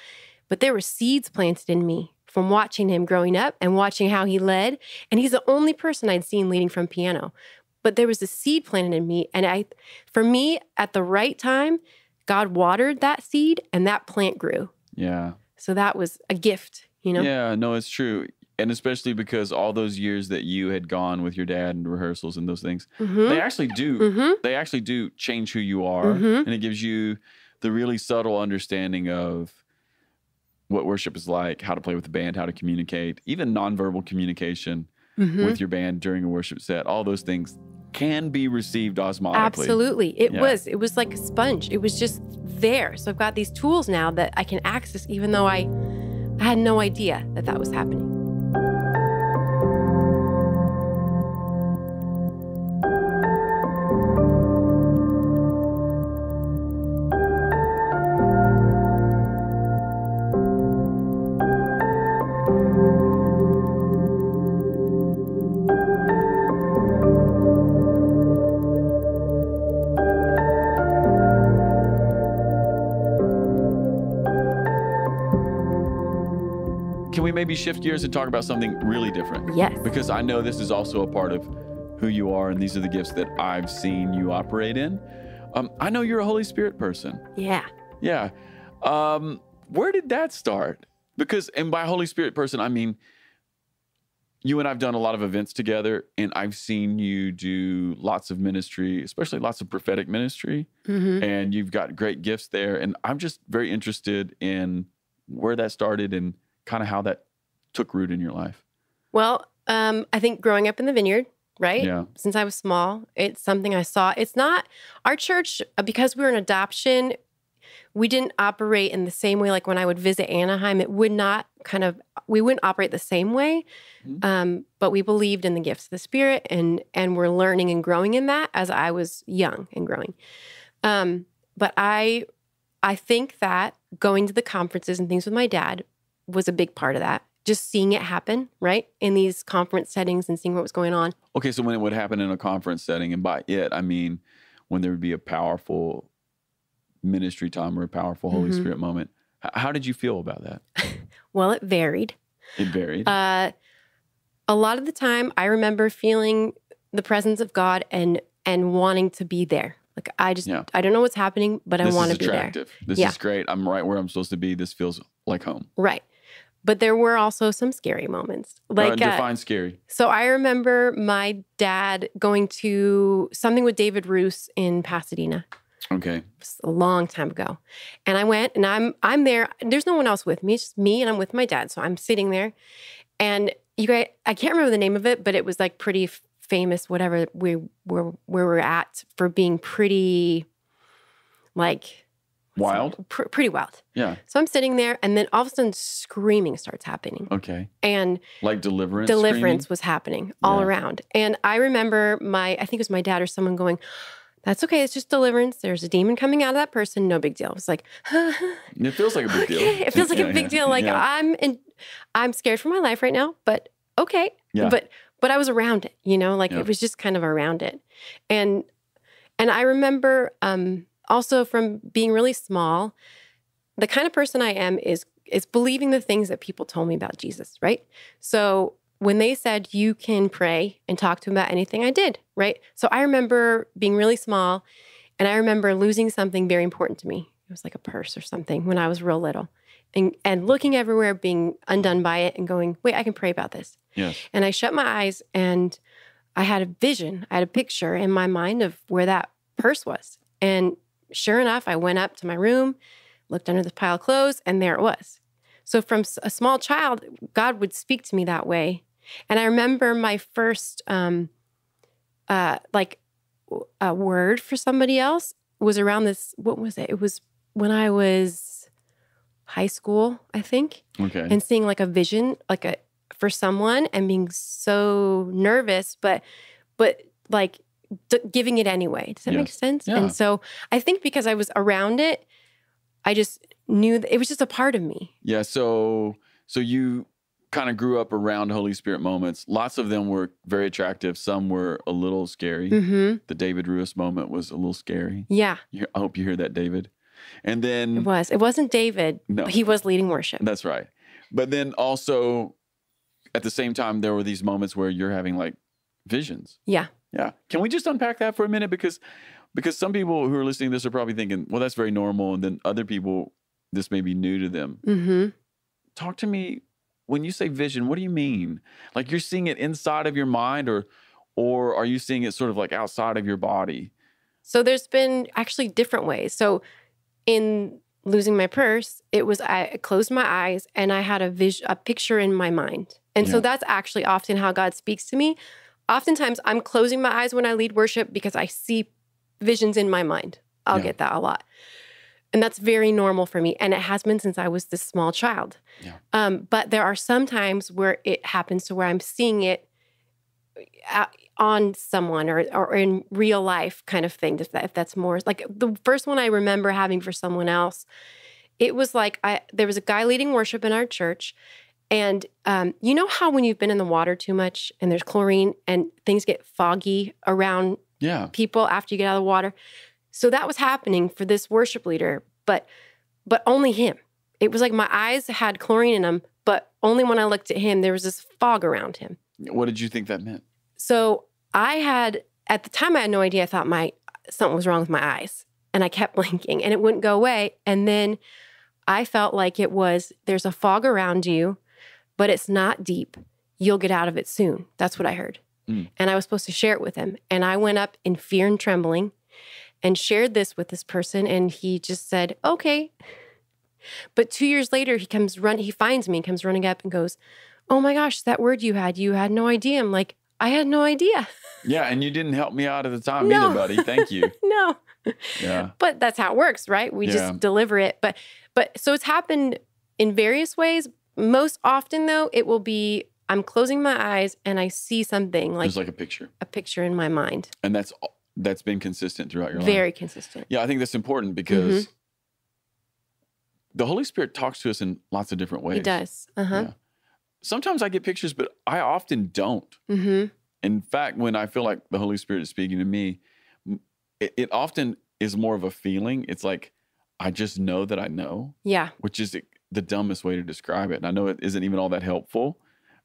but there were seeds planted in me from watching him growing up and watching how he led. And he's the only person I'd seen leading from piano, but there was a seed planted in me. And I, for me at the right time, God watered that seed and that plant grew. Yeah. So that was a gift, you know? Yeah, no, it's true. And especially because all those years that you had gone with your dad and rehearsals and those things, mm-hmm. they actually do, mm-hmm. they actually do change who you are. Mm-hmm. And it gives you the really subtle understanding of what worship is like, how to play with the band, how to communicate, even nonverbal communication mm-hmm. with your band during a worship set, all those things can be received osmotically. Absolutely. It yeah. was. It was like a sponge. It was just there. So I've got these tools now that I can access, even though I, I had no idea that that was happening. Maybe shift gears and talk about something really different. Yes. Because I know this is also a part of who you are, and these are the gifts that I've seen you operate in. Um, I know you're a Holy Spirit person. Yeah. Yeah. Um, where did that start? Because, and by Holy Spirit person, I mean, you and I've done a lot of events together, and I've seen you do lots of ministry, especially lots of prophetic ministry, mm-hmm. and you've got great gifts there. And I'm just very interested in where that started and kind of how that took root in your life? Well, um, I think growing up in the Vineyard, right? Yeah. Since I was small, it's something I saw. It's not our church, because we were an adoption, we didn't operate in the same way. Like when I would visit Anaheim, it would not kind of, we wouldn't operate the same way, mm-hmm. um, but we believed in the gifts of the Spirit and and we're learning and growing in that as I was young and growing. Um, but I, I think that going to the conferences and things with my dad was a big part of that. Just seeing it happen, right? In these conference settings and seeing what was going on. Okay, so when it would happen in a conference setting, and by it, I mean, when there would be a powerful ministry time or a powerful Holy mm-hmm. Spirit moment, H- how did you feel about that? Well, it varied. It varied. Uh, a lot of the time, I remember feeling the presence of God and and wanting to be there. Like, I just, yeah. I don't know what's happening, but this I want to be there. This yeah. is great. I'm right where I'm supposed to be. This feels like home. Right. But there were also some scary moments. Like, uh, define uh, scary. So I remember my dad going to something with David Ruis in Pasadena. Okay. A long time ago. And I went, and I'm I'm there. There's no one else with me. It's just me, and I'm with my dad. So I'm sitting there. And you guys, I can't remember the name of it, but it was like pretty f- famous, whatever we were, where we're at for being pretty, like... Wild? Pr- pretty wild. Yeah. So I'm sitting there, and then all of a sudden, screaming starts happening. Okay. And like deliverance. Deliverance screaming? was happening all yeah. around. And I remember my, I think it was my dad or someone going, "That's okay. It's just deliverance. There's a demon coming out of that person. No big deal." It was like, huh, it feels like a big okay. deal. It feels like yeah, a big yeah. deal. Like yeah. I'm, in, I'm scared for my life right now, but okay. Yeah. But but I was around it, you know, like yeah. it was just kind of around it, and and I remember. Um, Also, from being really small, the kind of person I am is is believing the things that people told me about Jesus, right? So when they said, you can pray and talk to him about anything, I did, right? So I remember being really small, and I remember losing something very important to me. It was like a purse or something when I was real little. And and looking everywhere, being undone by it, and going, wait, I can pray about this. Yes. And I shut my eyes, and I had a vision. I had a picture in my mind of where that purse was. And sure enough, I went up to my room, looked under the pile of clothes, and there it was. So from a small child, God would speak to me that way. And I remember my first, um, uh, like, a word for somebody else was around this, what was it? It was when I was high school, I think. Okay. And seeing like a vision, like a, for someone, and being so nervous, but, but like, D- giving it anyway. Does that yes. make sense? Yeah. And so I think because I was around it, I just knew that it was just a part of me. Yeah. So, so you kind of grew up around Holy Spirit moments. Lots of them were very attractive. Some were a little scary. Mm-hmm. The David Ruis moment was a little scary. Yeah. You're, I hope you hear that, David. And then it was, it wasn't David. No, but he was leading worship. That's right. But then also at the same time, there were these moments where you're having like visions. Yeah. Yeah. Can we just unpack that for a minute? Because because some people who are listening to this are probably thinking, well, that's very normal. And then other people, this may be new to them. Mm-hmm. Talk to me, when you say vision, what do you mean? Like you're seeing it inside of your mind, or or are you seeing it sort of like outside of your body? So there's been actually different ways. So in losing my purse, it was I closed my eyes and I had a vis- a picture in my mind. And yeah. so that's actually often how God speaks to me. Oftentimes, I'm closing my eyes when I lead worship because I see visions in my mind. I'll yeah. get that a lot. And that's very normal for me. And it has been since I was this small child. Yeah. Um, but there are some times where it happens to where I'm seeing it on someone or, or in real life kind of thing, if, that, if that's more. Like the first one I remember having for someone else, it was like I, there was a guy leading worship in our church. And um, you know how when you've been in the water too much and there's chlorine and things get foggy around yeah. people after you get out of the water? So that was happening for this worship leader, but but only him. It was like my eyes had chlorine in them, but only when I looked at him, there was this fog around him. What did you think that meant? So I had, at the time I had no idea. I thought my something was wrong with my eyes, and I kept blinking and it wouldn't go away. And then I felt like it was, there's a fog around you, but it's not deep. You'll get out of it soon. That's what I heard. Mm. And I was supposed to share it with him. And I went up in fear and trembling and shared this with this person. And he just said, okay. But two years later, he comes run. He finds me and comes running up and goes, oh my gosh, that word you had, you had no idea. I'm like, I had no idea. Yeah, and you didn't help me out at the time no. either, buddy. Thank you. No. Yeah. But that's how it works, right? We yeah. just deliver it. But but so it's happened in various ways. Most often, though, it will be I'm closing my eyes and I see something like it's like a picture, a picture in my mind. And that's that's been consistent throughout your life. Very consistent. Yeah, I think that's important because mm-hmm. the Holy Spirit talks to us in lots of different ways. He does. Uh-huh. Yeah. Sometimes I get pictures, but I often don't. Mm-hmm. In fact, when I feel like the Holy Spirit is speaking to me, it, it often is more of a feeling. It's like, I just know that I know. Yeah. Which is the dumbest way to describe it. And I know it isn't even all that helpful,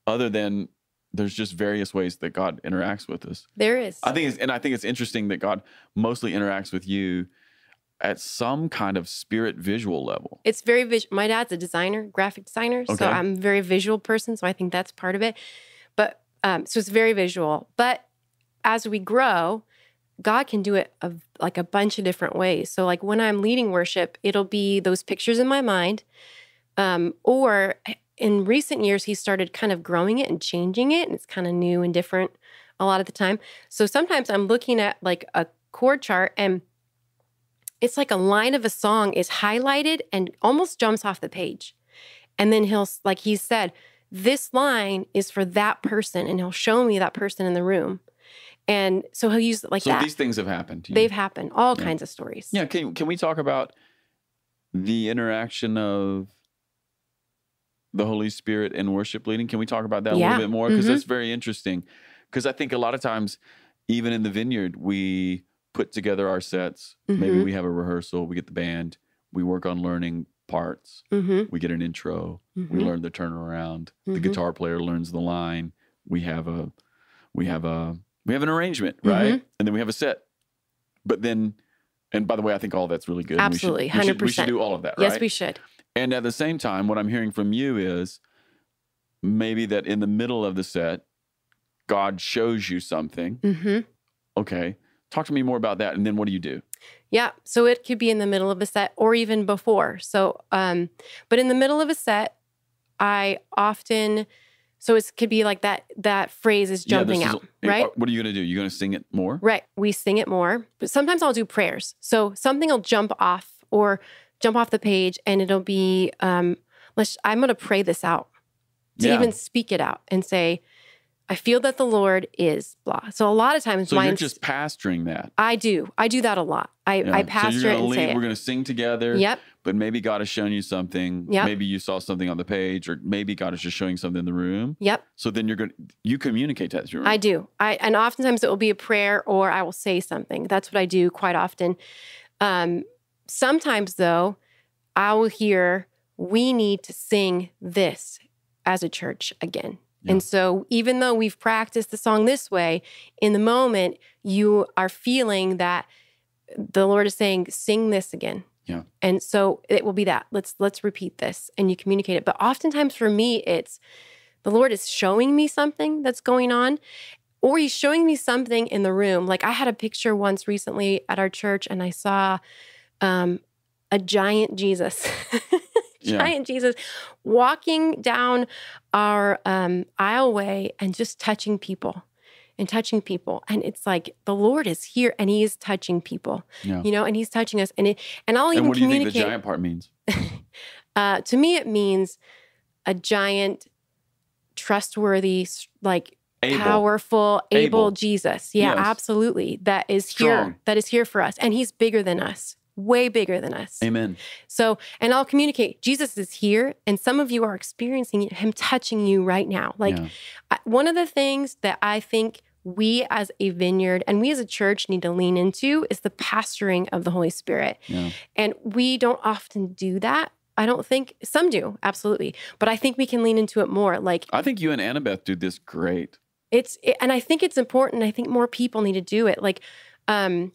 other than there's just various ways that God interacts with us. There is. I think it's, and I think it's interesting that God mostly interacts with you at some kind of spirit visual level. It's very visual. My dad's a designer, graphic designer. Okay. So I'm a very visual person. So I think that's part of it. But um, so it's very visual. But as we grow, God can do it a, like a bunch of different ways. So like when I'm leading worship, it'll be those pictures in my mind. Um, or in recent years, he started kind of growing it and changing it. And it's kind of new and different a lot of the time. So sometimes I'm looking at like a chord chart and it's like a line of a song is highlighted and almost jumps off the page. And then he'll, like he said, this line is for that person. And he'll show me that person in the room. And so he'll use it like so that. So these things have happened to you. They've happened. All yeah. kinds of stories. Yeah. Can, can we talk about the interaction of the Holy Spirit and worship leading? Can we talk about that yeah. a little bit more? Because mm-hmm. that's very interesting. Because I think a lot of times, even in the Vineyard, we put together our sets. Mm-hmm. Maybe we have a rehearsal. We get the band. We work on learning parts. Mm-hmm. We get an intro. Mm-hmm. We learn the turnaround. Mm-hmm. The guitar player learns the line. We have a, we have a, we have an arrangement, right? Mm-hmm. And then we have a set. But then, and by the way, I think all that's really good. Absolutely, we should, we one hundred percent. Should, we should do all of that, right? Yes, we should. And at the same time, what I'm hearing from you is maybe that in the middle of the set, God shows you something. Mm-hmm. Okay. Talk to me more about that, and then what do you do? Yeah, so it could be in the middle of a set or even before. So, um, but in the middle of a set, I often, so it could be like that that phrase is jumping yeah, out, is, right? What are you going to do? You're going to sing it more? Right, we sing it more. But sometimes I'll do prayers. So something will jump off or jump off the page, and it'll be, um, let's, I'm going to pray this out, to yeah. even speak it out and say, I feel that the Lord is blah. So a lot of times— So you're just pastoring that. I do. I do that a lot. I, yeah. I pastor so it and lead, say it. We're going to sing together. Yep. But maybe God has shown you something. Yep. Maybe you saw something on the page, or maybe God is just showing something in the room. Yep. So then you're going you communicate that through. I do. I and oftentimes it will be a prayer, or I will say something. That's what I do quite often. Um, sometimes though, I will hear, we need to sing this as a church again. And so even though we've practiced the song this way, in the moment, you are feeling that the Lord is saying, sing this again. Yeah. And so it will be that. Let's let's repeat this. And you communicate it. But oftentimes for me, it's the Lord is showing me something that's going on, or he's showing me something in the room. Like I had a picture once recently at our church, and I saw um, a giant Jesus. Yeah. Giant Jesus walking down our um, aisleway and just touching people and touching people. And it's like, the Lord is here and he is touching people, yeah. you know, and he's touching us. And it, and I'll even and what do you think the giant part means? uh, to me, it means a giant, trustworthy, like able. powerful, able, able Jesus. Yeah, yes. absolutely. That is here. Strong. That is here for us. And he's bigger than us. Way bigger than us. Amen. So, and I'll communicate, Jesus is here, and some of you are experiencing him touching you right now. Like, yeah. I, one of the things that I think we as a Vineyard and we as a church need to lean into is the pastoring of the Holy Spirit. Yeah. And we don't often do that. I don't think, some do, absolutely. But I think we can lean into it more. Like, I think you and Annabeth do this great. It's, it, and I think it's important. I think more people need to do it. Like, um,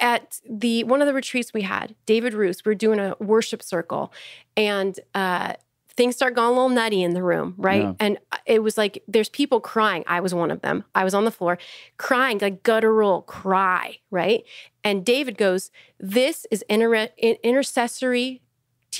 at the one of the retreats we had, David Ruis, we were doing a worship circle, and uh, things start going a little nutty in the room, right? Yeah. And it was like, there's people crying. I was one of them. I was on the floor crying, like guttural cry, right? And David goes, this is inter intercessory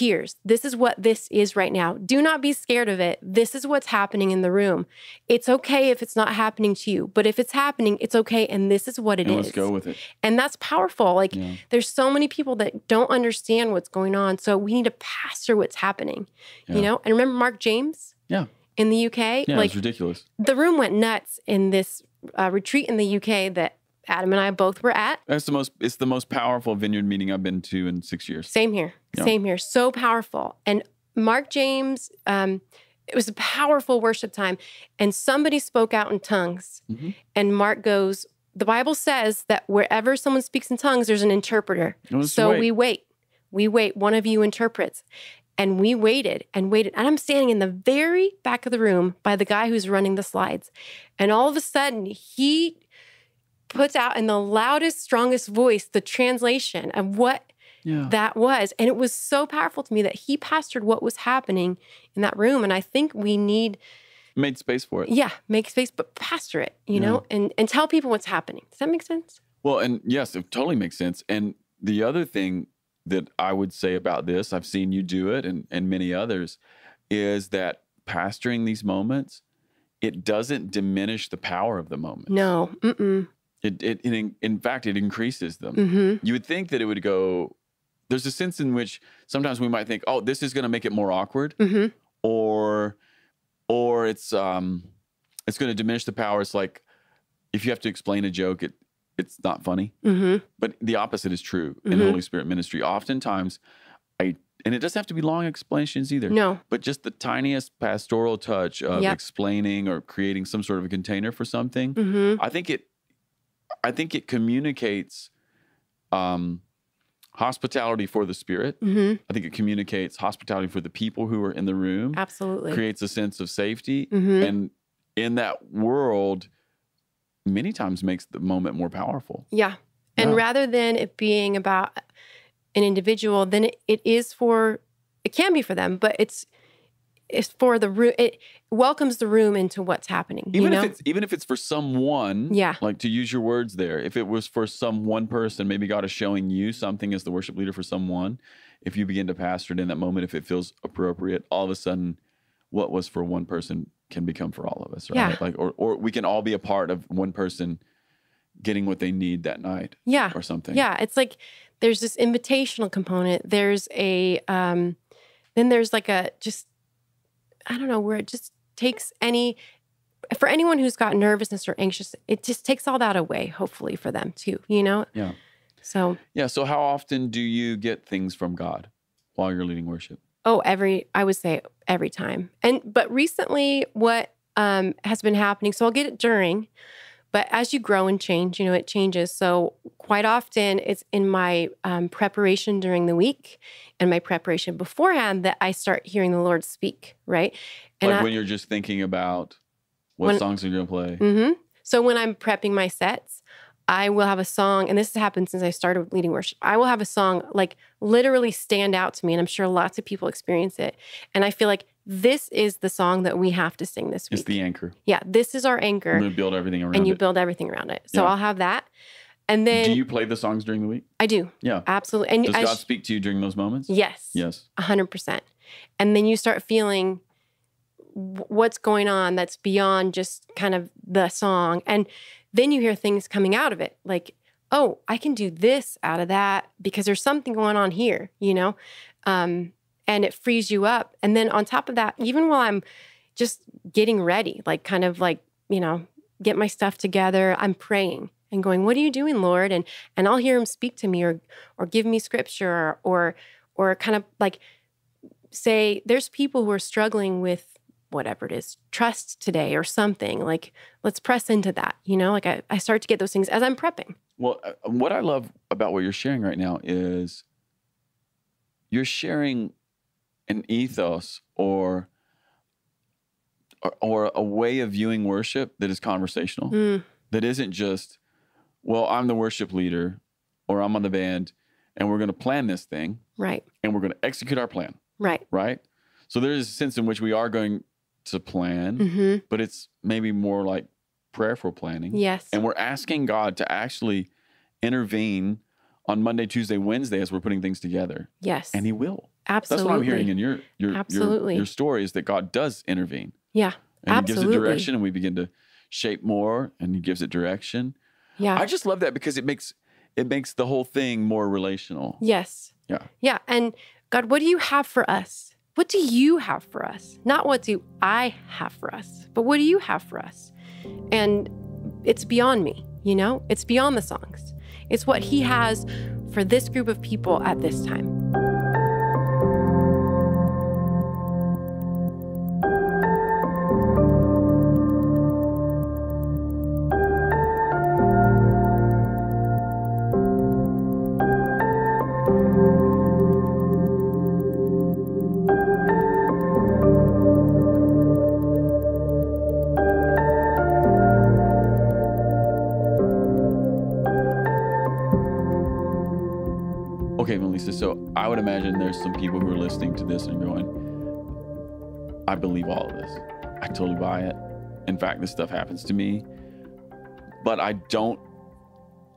tears. This is what this is right now. Do not be scared of it. This is what's happening in the room. It's okay if it's not happening to you, but if it's happening, it's okay, and this is what it and is. Let's go with it. And that's powerful. Like, yeah. There's so many people that don't understand what's going on, so we need to pastor what's happening, yeah. you know? And remember Mark James? Yeah. In the U K? Yeah, like, it's ridiculous. The room went nuts in this uh, retreat in the U K that Adam and I both were at. That's the most, it's the most powerful vineyard meeting I've been to in six years. Same here. Yeah. Same here. So powerful. And Mark James, um, it was a powerful worship time. And somebody spoke out in tongues. Mm-hmm. And Mark goes, the Bible says that wherever someone speaks in tongues, there's an interpreter. No, so wait. we wait. We wait. One of you interprets. And we waited and waited. And I'm standing in the very back of the room by the guy who's running the slides. And all of a sudden, he puts out in the loudest, strongest voice the translation of what yeah. that was. And it was so powerful to me that he pastored what was happening in that room. And I think we need... Made space for it. Yeah, make space, but pastor it, you yeah. know, and, and tell people what's happening. Does that make sense? Well, and yes, it totally makes sense. And the other thing that I would say about this, I've seen you do it and, and many others, is that pastoring these moments, it doesn't diminish the power of the moment. No, mm-mm. It, it, it, in fact, it increases them. Mm-hmm. You would think that it would go, there's a sense in which sometimes we might think, oh, this is going to make it more awkward, mm-hmm. or or it's um, it's going to diminish the power. It's like, if you have to explain a joke, it it's not funny. Mm-hmm. But the opposite is true mm-hmm. in the Holy Spirit ministry. Oftentimes, I and it doesn't have to be long explanations either. No. But just the tiniest pastoral touch of yep. explaining or creating some sort of a container for something, mm-hmm. I think it, I think it communicates um, hospitality for the Spirit. Mm-hmm. I think it communicates hospitality for the people who are in the room. Absolutely. Creates a sense of safety. Mm-hmm. And in that world, many times makes the moment more powerful. Yeah. And yeah. rather than it being about an individual, then it, it is for, it can be for them, but it's, it's for the room. It welcomes the room into what's happening. Even you know? if it's even if it's for someone, yeah. like to use your words there, if it was for some one person, maybe God is showing you something as the worship leader for someone. If you begin to pastor it in that moment, if it feels appropriate, all of a sudden, what was for one person can become for all of us, right? Yeah. Like, or or we can all be a part of one person getting what they need that night, yeah, or something. Yeah, it's like there's this invitational component. There's a um, then there's like a just. I don't know, where it just takes any, for anyone who's got nervousness or anxious, it just takes all that away, hopefully, for them too, you know? Yeah. So. Yeah, so how often do you get things from God while you're leading worship? Oh, every, I would say every time. And, but recently what um, has been happening, so I'll get it during, but as you grow and change, you know, it changes. So quite often it's in my um, preparation during the week and my preparation beforehand that I start hearing the Lord speak, right? And like I, when you're just thinking about what when, songs are you going to play. Mm-hmm. So when I'm prepping my sets, I will have a song, and this has happened since I started leading worship, I will have a song like literally stand out to me, and I'm sure lots of people experience it. And I feel like, this is the song that we have to sing this week. It's the anchor. Yeah, this is our anchor. And you build everything around it. And you it. build everything around it. So yeah. I'll have that. And then— Do you play the songs during the week? I do. Yeah. Absolutely. And does I God speak to you during those moments? Yes. Yes. one hundred percent. And then you start feeling what's going on that's beyond just kind of the song. And then you hear things coming out of it. Like, oh, I can do this out of that because there's something going on here, you know? Um, And it frees you up. And then on top of that, even while I'm just getting ready, like kind of like, you know, get my stuff together, I'm praying and going, what are you doing, Lord? And and I'll hear him speak to me or or give me scripture or or kind of like say, there's people who are struggling with whatever it is, trust today or something. Like, let's press into that, you know? Like I, I start to get those things as I'm prepping. Well, what I love about what you're sharing right now is you're sharing an ethos or, or or a way of viewing worship that is conversational, mm. that isn't just, well, I'm the worship leader or I'm on the band and we're going to plan this thing. Right. And we're going to execute our plan. Right. Right. So there is a sense in which we are going to plan, mm-hmm. but it's maybe more like prayerful planning. Yes. And we're asking God to actually intervene on Monday, Tuesday, Wednesday as we're putting things together. Yes. And he will. Absolutely. That's what I'm hearing in your your, absolutely. your, your story is that God does intervene. Yeah, and absolutely. He gives it direction, and we begin to shape more, and He gives it direction. Yeah. I just love that because it makes it makes the whole thing more relational. Yes. Yeah. Yeah, and God, what do you have for us? What do you have for us? Not what do I have for us, but what do you have for us? And it's beyond me, you know? It's beyond the songs. It's what He has for this group of people at this time. So I would imagine there's some people who are listening to this and going, I believe all of this. I totally buy it. In fact, this stuff happens to me, but I don't,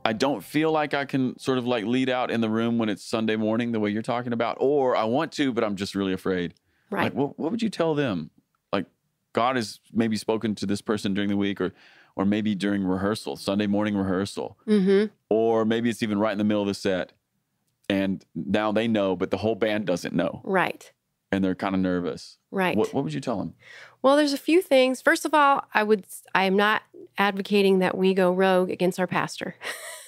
I don't feel like I can sort of like lead out in the room when it's Sunday morning, the way you're talking about, or I want to, but I'm just really afraid. Right. Like, what, what would you tell them? Like, God has maybe spoken to this person during the week, or or maybe during rehearsal, Sunday morning rehearsal, mm-hmm. or maybe it's even right in the middle of the set. And now they know, but the whole band doesn't know. Right. And they're kind of nervous. Right. What, what would you tell them? Well, there's a few things. First of all, I would, I am not advocating that we go rogue against our pastor.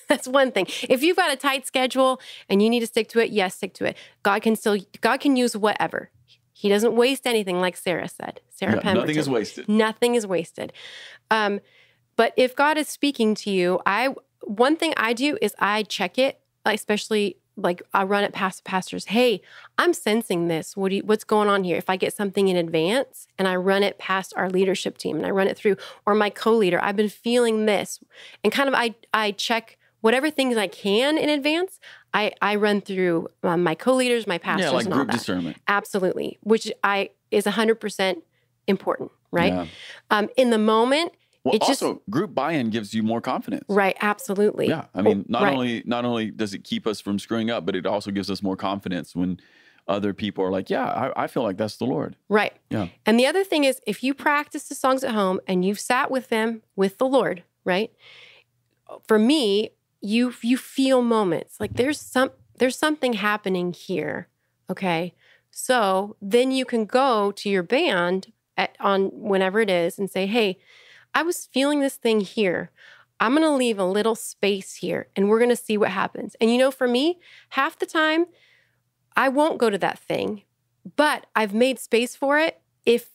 That's one thing. If you've got a tight schedule and you need to stick to it, yes, stick to it. God can still, God can use whatever. He doesn't waste anything, like Sarah said. Sarah no, Pemberton. Nothing is wasted. Nothing is wasted. Um, but if God is speaking to you, I, one thing I do is I check it, especially like I run it past the pastors. Hey, I'm sensing this. What do you, what's going on here? If I get something in advance and I run it past our leadership team and I run it through, or my co-leader, I've been feeling this. And kind of I, I check whatever things I can in advance, I, I run through um, my co-leaders, my pastors, yeah, like and all that. Group discernment. Absolutely, which I is one hundred percent important, right? Yeah. Um, in the moment, Well, it also, just, group buy-in gives you more confidence. Right, absolutely. Yeah, I mean, not, right. only, not only does it keep us from screwing up, but it also gives us more confidence when other people are like, yeah, I, I feel like that's the Lord. Right. Yeah. And the other thing is, if you practice the songs at home and you've sat with them, with the Lord, right? For me, you you feel moments. Like, there's some there's something happening here, okay? So then you can go to your band at, on whenever it is and say, hey, I was feeling this thing here. I'm going to leave a little space here, and we're going to see what happens. And you know, for me, half the time, I won't go to that thing, but I've made space for it if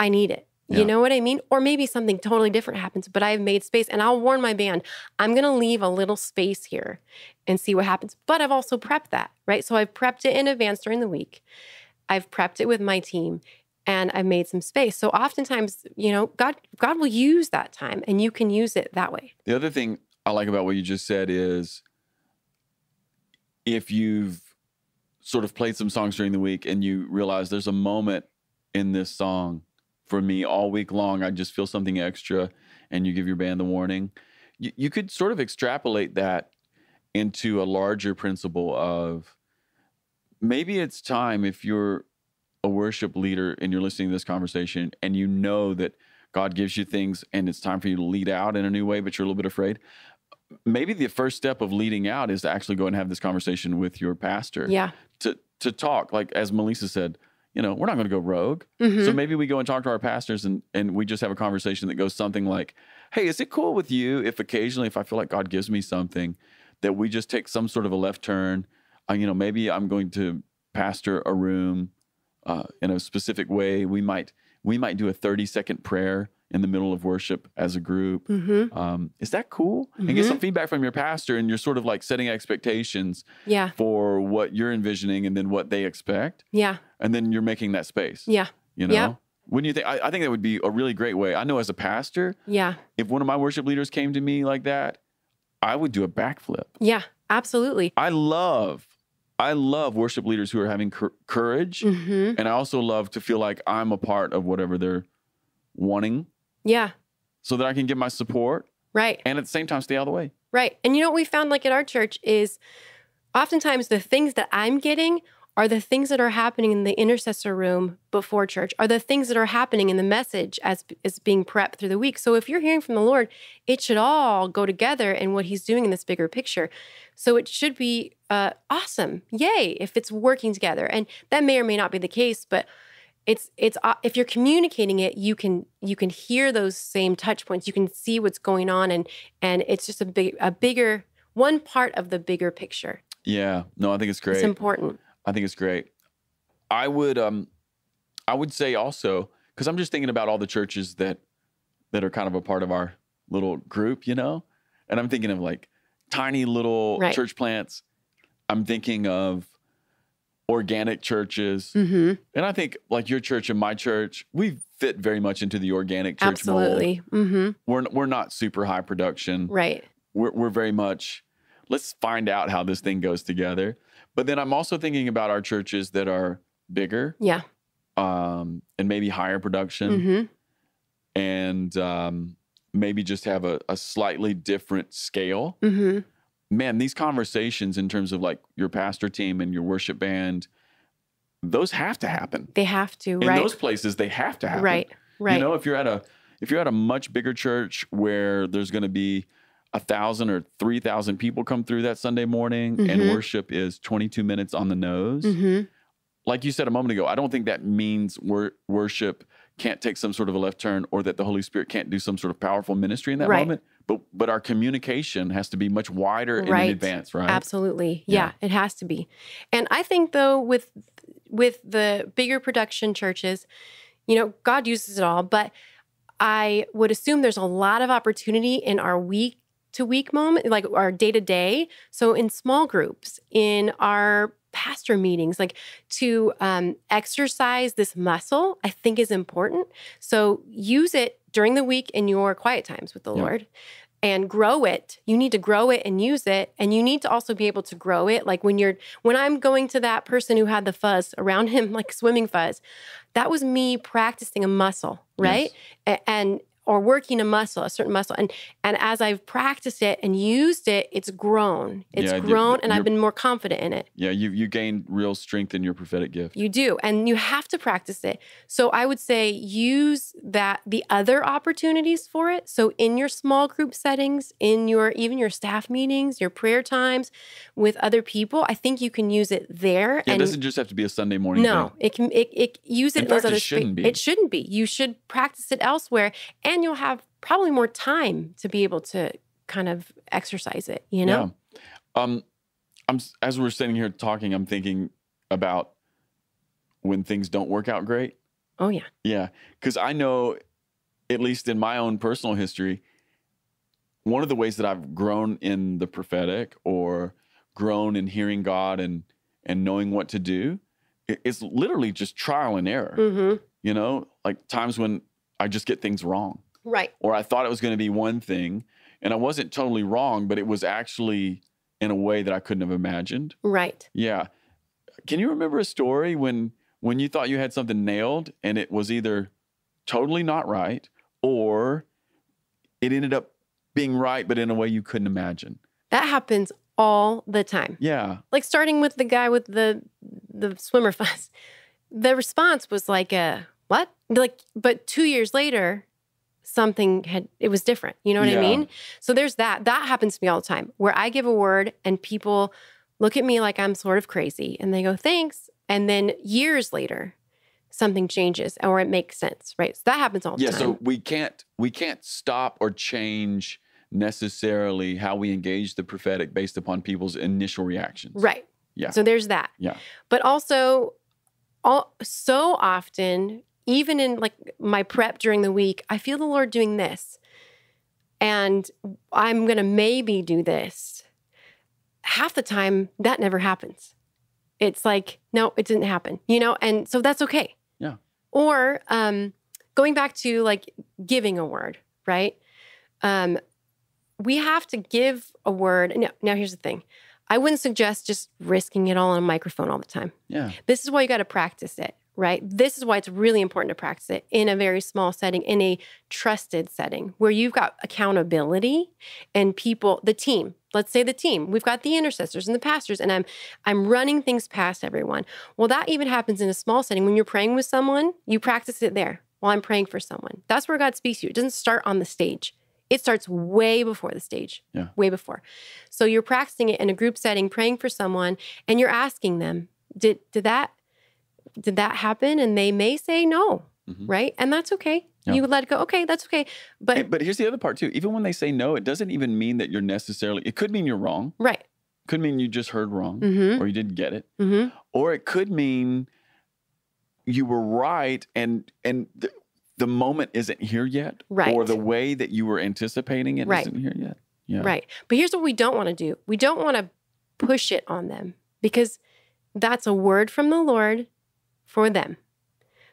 I need it. Yeah. You know what I mean? Or maybe something totally different happens, but I've made space, and I'll warn my band, I'm going to leave a little space here and see what happens. But I've also prepped that, right? So I've prepped it in advance during the week. I've prepped it with my team. And I've made some space. So oftentimes, you know, God God will use that time, and you can use it that way. The other thing I like about what you just said is if you've sort of played some songs during the week and you realize there's a moment in this song for me all week long, I just feel something extra, and you give your band the warning, you, you could sort of extrapolate that into a larger principle of maybe it's time if you're a worship leader and you're listening to this conversation and you know that God gives you things and it's time for you to lead out in a new way, but you're a little bit afraid. Maybe the first step of leading out is to actually go and have this conversation with your pastor. Yeah. To to talk, like as Melisa said, you know, we're not going to go rogue. Mm-hmm. So maybe we go and talk to our pastors and, and we just have a conversation that goes something like, hey, is it cool with you if occasionally, if I feel like God gives me something, that we just take some sort of a left turn? Uh, you know, maybe I'm going to pastor a room Uh, in a specific way. We might we might do a thirty second prayer in the middle of worship as a group. Mm-hmm. Um, is that cool? Mm-hmm. And get some feedback from your pastor, and you're sort of like setting expectations yeah. for what you're envisioning and then what they expect. Yeah. And then you're making that space. Yeah. You know? Yeah. Wouldn't you think? I, I think that would be a really great way. I know as a pastor, yeah. if one of my worship leaders came to me like that, I would do a backflip. Yeah, absolutely. I love I love worship leaders who are having courage, mm-hmm. and I also love to feel like I'm a part of whatever they're wanting. Yeah. So that I can get my support. Right. And at the same time, stay out of the way. Right. And you know what we found like at our church is oftentimes the things that I'm getting are the things that are happening in the intercessor room before church, are the things that are happening in the message as is being prepped through the week. So if you're hearing from the Lord, it should all go together in what he's doing in this bigger picture. So it should be uh, awesome. Yay, if it's working together. And that may or may not be the case, but it's it's uh, if you're communicating it, you can you can hear those same touch points. You can see what's going on, and and it's just a big a bigger one part of the bigger picture. Yeah. No, I think it's great. It's important. I think it's great. I would, um, I would say also, because I'm just thinking about all the churches that that are kind of a part of our little group, you know, and I'm thinking of like tiny little right. church plants. I'm thinking of organic churches, mm-hmm. and I think like your church and my church, we fit very much into the organic church Absolutely. mold. Mm-hmm. We're we're not super high production, right? We're we're very much. Let's find out how this thing goes together. But then I'm also thinking about our churches that are bigger, yeah, um, and maybe higher production, mm-hmm. and um, maybe just have a, a slightly different scale. Mm-hmm. Man, these conversations in terms of like your pastor team and your worship band, those have to happen. They have to, in right? In those places, they have to happen. Right, right. You know, if you're at a if you're at a much bigger church where there's going to be A thousand or three thousand people come through that Sunday morning, mm-hmm. and worship is twenty-two minutes on the nose. Mm-hmm. Like you said a moment ago, I don't think that means wor worship can't take some sort of a left turn, or that the Holy Spirit can't do some sort of powerful ministry in that right. moment. But but our communication has to be much wider right. and in advance, right? Absolutely, yeah, yeah, it has to be. And I think though, with with the bigger production churches, you know, God uses it all, but I would assume there's a lot of opportunity in our week. to week moment, like our day to day. So in small groups, in our pastor meetings, like to um, exercise this muscle, I think is important. So use it during the week in your quiet times with the yeah. Lord, and grow it. You need to grow it and use it. And you need to also be able to grow it. Like when you're, when I'm going to that person who had the fuzz around him, like swimming fuzz, that was me practicing a muscle, right? Yes. And, or working a muscle, a certain muscle. And and as I've practiced it and used it, it's grown. It's yeah, grown, and I've been more confident in it. Yeah, you you gain real strength in your prophetic gift. You do, and you have to practice it. So I would say use that the other opportunities for it. So in your small group settings, in your even your staff meetings, your prayer times with other people, I think you can use it there. Yeah, and it doesn't just have to be a Sunday morning no, thing. No, it can it, it use it in those other shouldn't be. It shouldn't be. You should practice it elsewhere. And And you'll have probably more time to be able to kind of exercise it, you know? Yeah. Um, I'm, as we're sitting here talking, I'm thinking about when things don't work out great. Oh, yeah. Yeah, because I know, at least in my own personal history, one of the ways that I've grown in the prophetic or grown in hearing God and, and knowing what to do is literally just trial and error, mm-hmm. you know? Like times when I just get things wrong. Right. Or I thought it was going to be one thing and I wasn't totally wrong, but it was actually in a way that I couldn't have imagined. Right. Yeah. Can you remember a story when, when you thought you had something nailed and it was either totally not right or it ended up being right, but in a way you couldn't imagine? That happens all the time. Yeah. Like starting with the guy with the, the swimmer fuzz, the response was like a, what? Like, but two years later, something had, it was different. You know what yeah. I mean? So there's that. That happens to me all the time where I give a word and people look at me like I'm sort of crazy and they go, thanks. And then years later, something changes or it makes sense, right? So that happens all the yeah, time. Yeah, so we can't, we can't stop or change necessarily how we engage the prophetic based upon people's initial reactions. Right. Yeah. So there's that. Yeah. But also, all, so often, even in like my prep during the week, I feel the Lord doing this and I'm going to maybe do this. Half the time that never happens. It's like, no, it didn't happen, you know? And so that's okay. Yeah. Or, um, going back to like giving a word, right? Um, we have to give a word. Now, now here's the thing. I wouldn't suggest just risking it all on a microphone all the time. Yeah. This is why you got to practice it. Right? This is why it's really important to practice it in a very small setting, in a trusted setting where you've got accountability and people, the team, let's say the team, we've got the intercessors and the pastors, and I'm I'm running things past everyone. Well, that even happens in a small setting. When you're praying with someone, you practice it there while I'm praying for someone. That's where God speaks to you. It doesn't start on the stage. It starts way before the stage, yeah. way before. So you're practicing it in a group setting, praying for someone, and you're asking them, did did that did that happen? And they may say no, mm-hmm. right? And that's okay. Yeah. You would let it go. Okay, that's okay. But hey, but here's the other part too. Even when they say no, it doesn't even mean that you're necessarily, it could mean you're wrong. Right. It could mean you just heard wrong mm-hmm. or you didn't get it. Mm-hmm. Or it could mean you were right and and the, the moment isn't here yet. Right. Or the way that you were anticipating it right. isn't here yet. Yeah. Right. But here's what we don't want to do. We don't want to push it on them because that's a word from the Lord for them.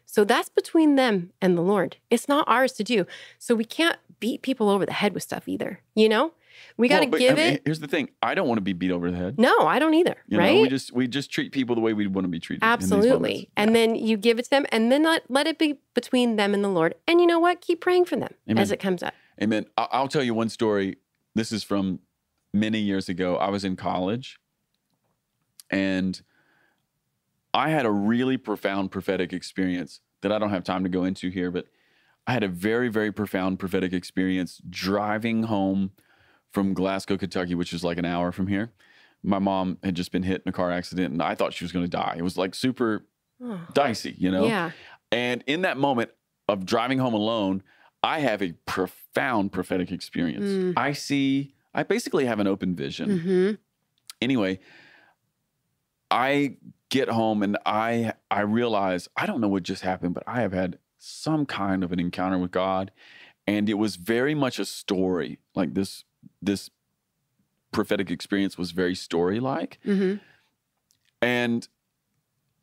So that's between them and the Lord. It's not ours to do. So we can't beat people over the head with stuff either. You know, we got to well, give I mean, it. Here's the thing. I don't want to be beat over the head. No, I don't either. You right. Know, we just, we just treat people the way we want to be treated. Absolutely. And yeah. then you give it to them and then let, let it be between them and the Lord. And you know what? Keep praying for them Amen. As it comes up. Amen. I'll, I'll tell you one story. This is from many years ago. I was in college and I had a really profound prophetic experience that I don't have time to go into here, but I had a very, very profound prophetic experience driving home from Glasgow, Kentucky, which is like an hour from here. My mom had just been hit in a car accident and I thought she was going to die. It was like super oh, dicey, you know? Yeah. And in that moment of driving home alone, I have a profound prophetic experience. Mm. I see, I basically have an open vision. Mm-hmm. Anyway, I get home and I I realize, I don't know what just happened, but I have had some kind of an encounter with God. And it was very much a story. Like this, this prophetic experience was very story-like. Mm-hmm. And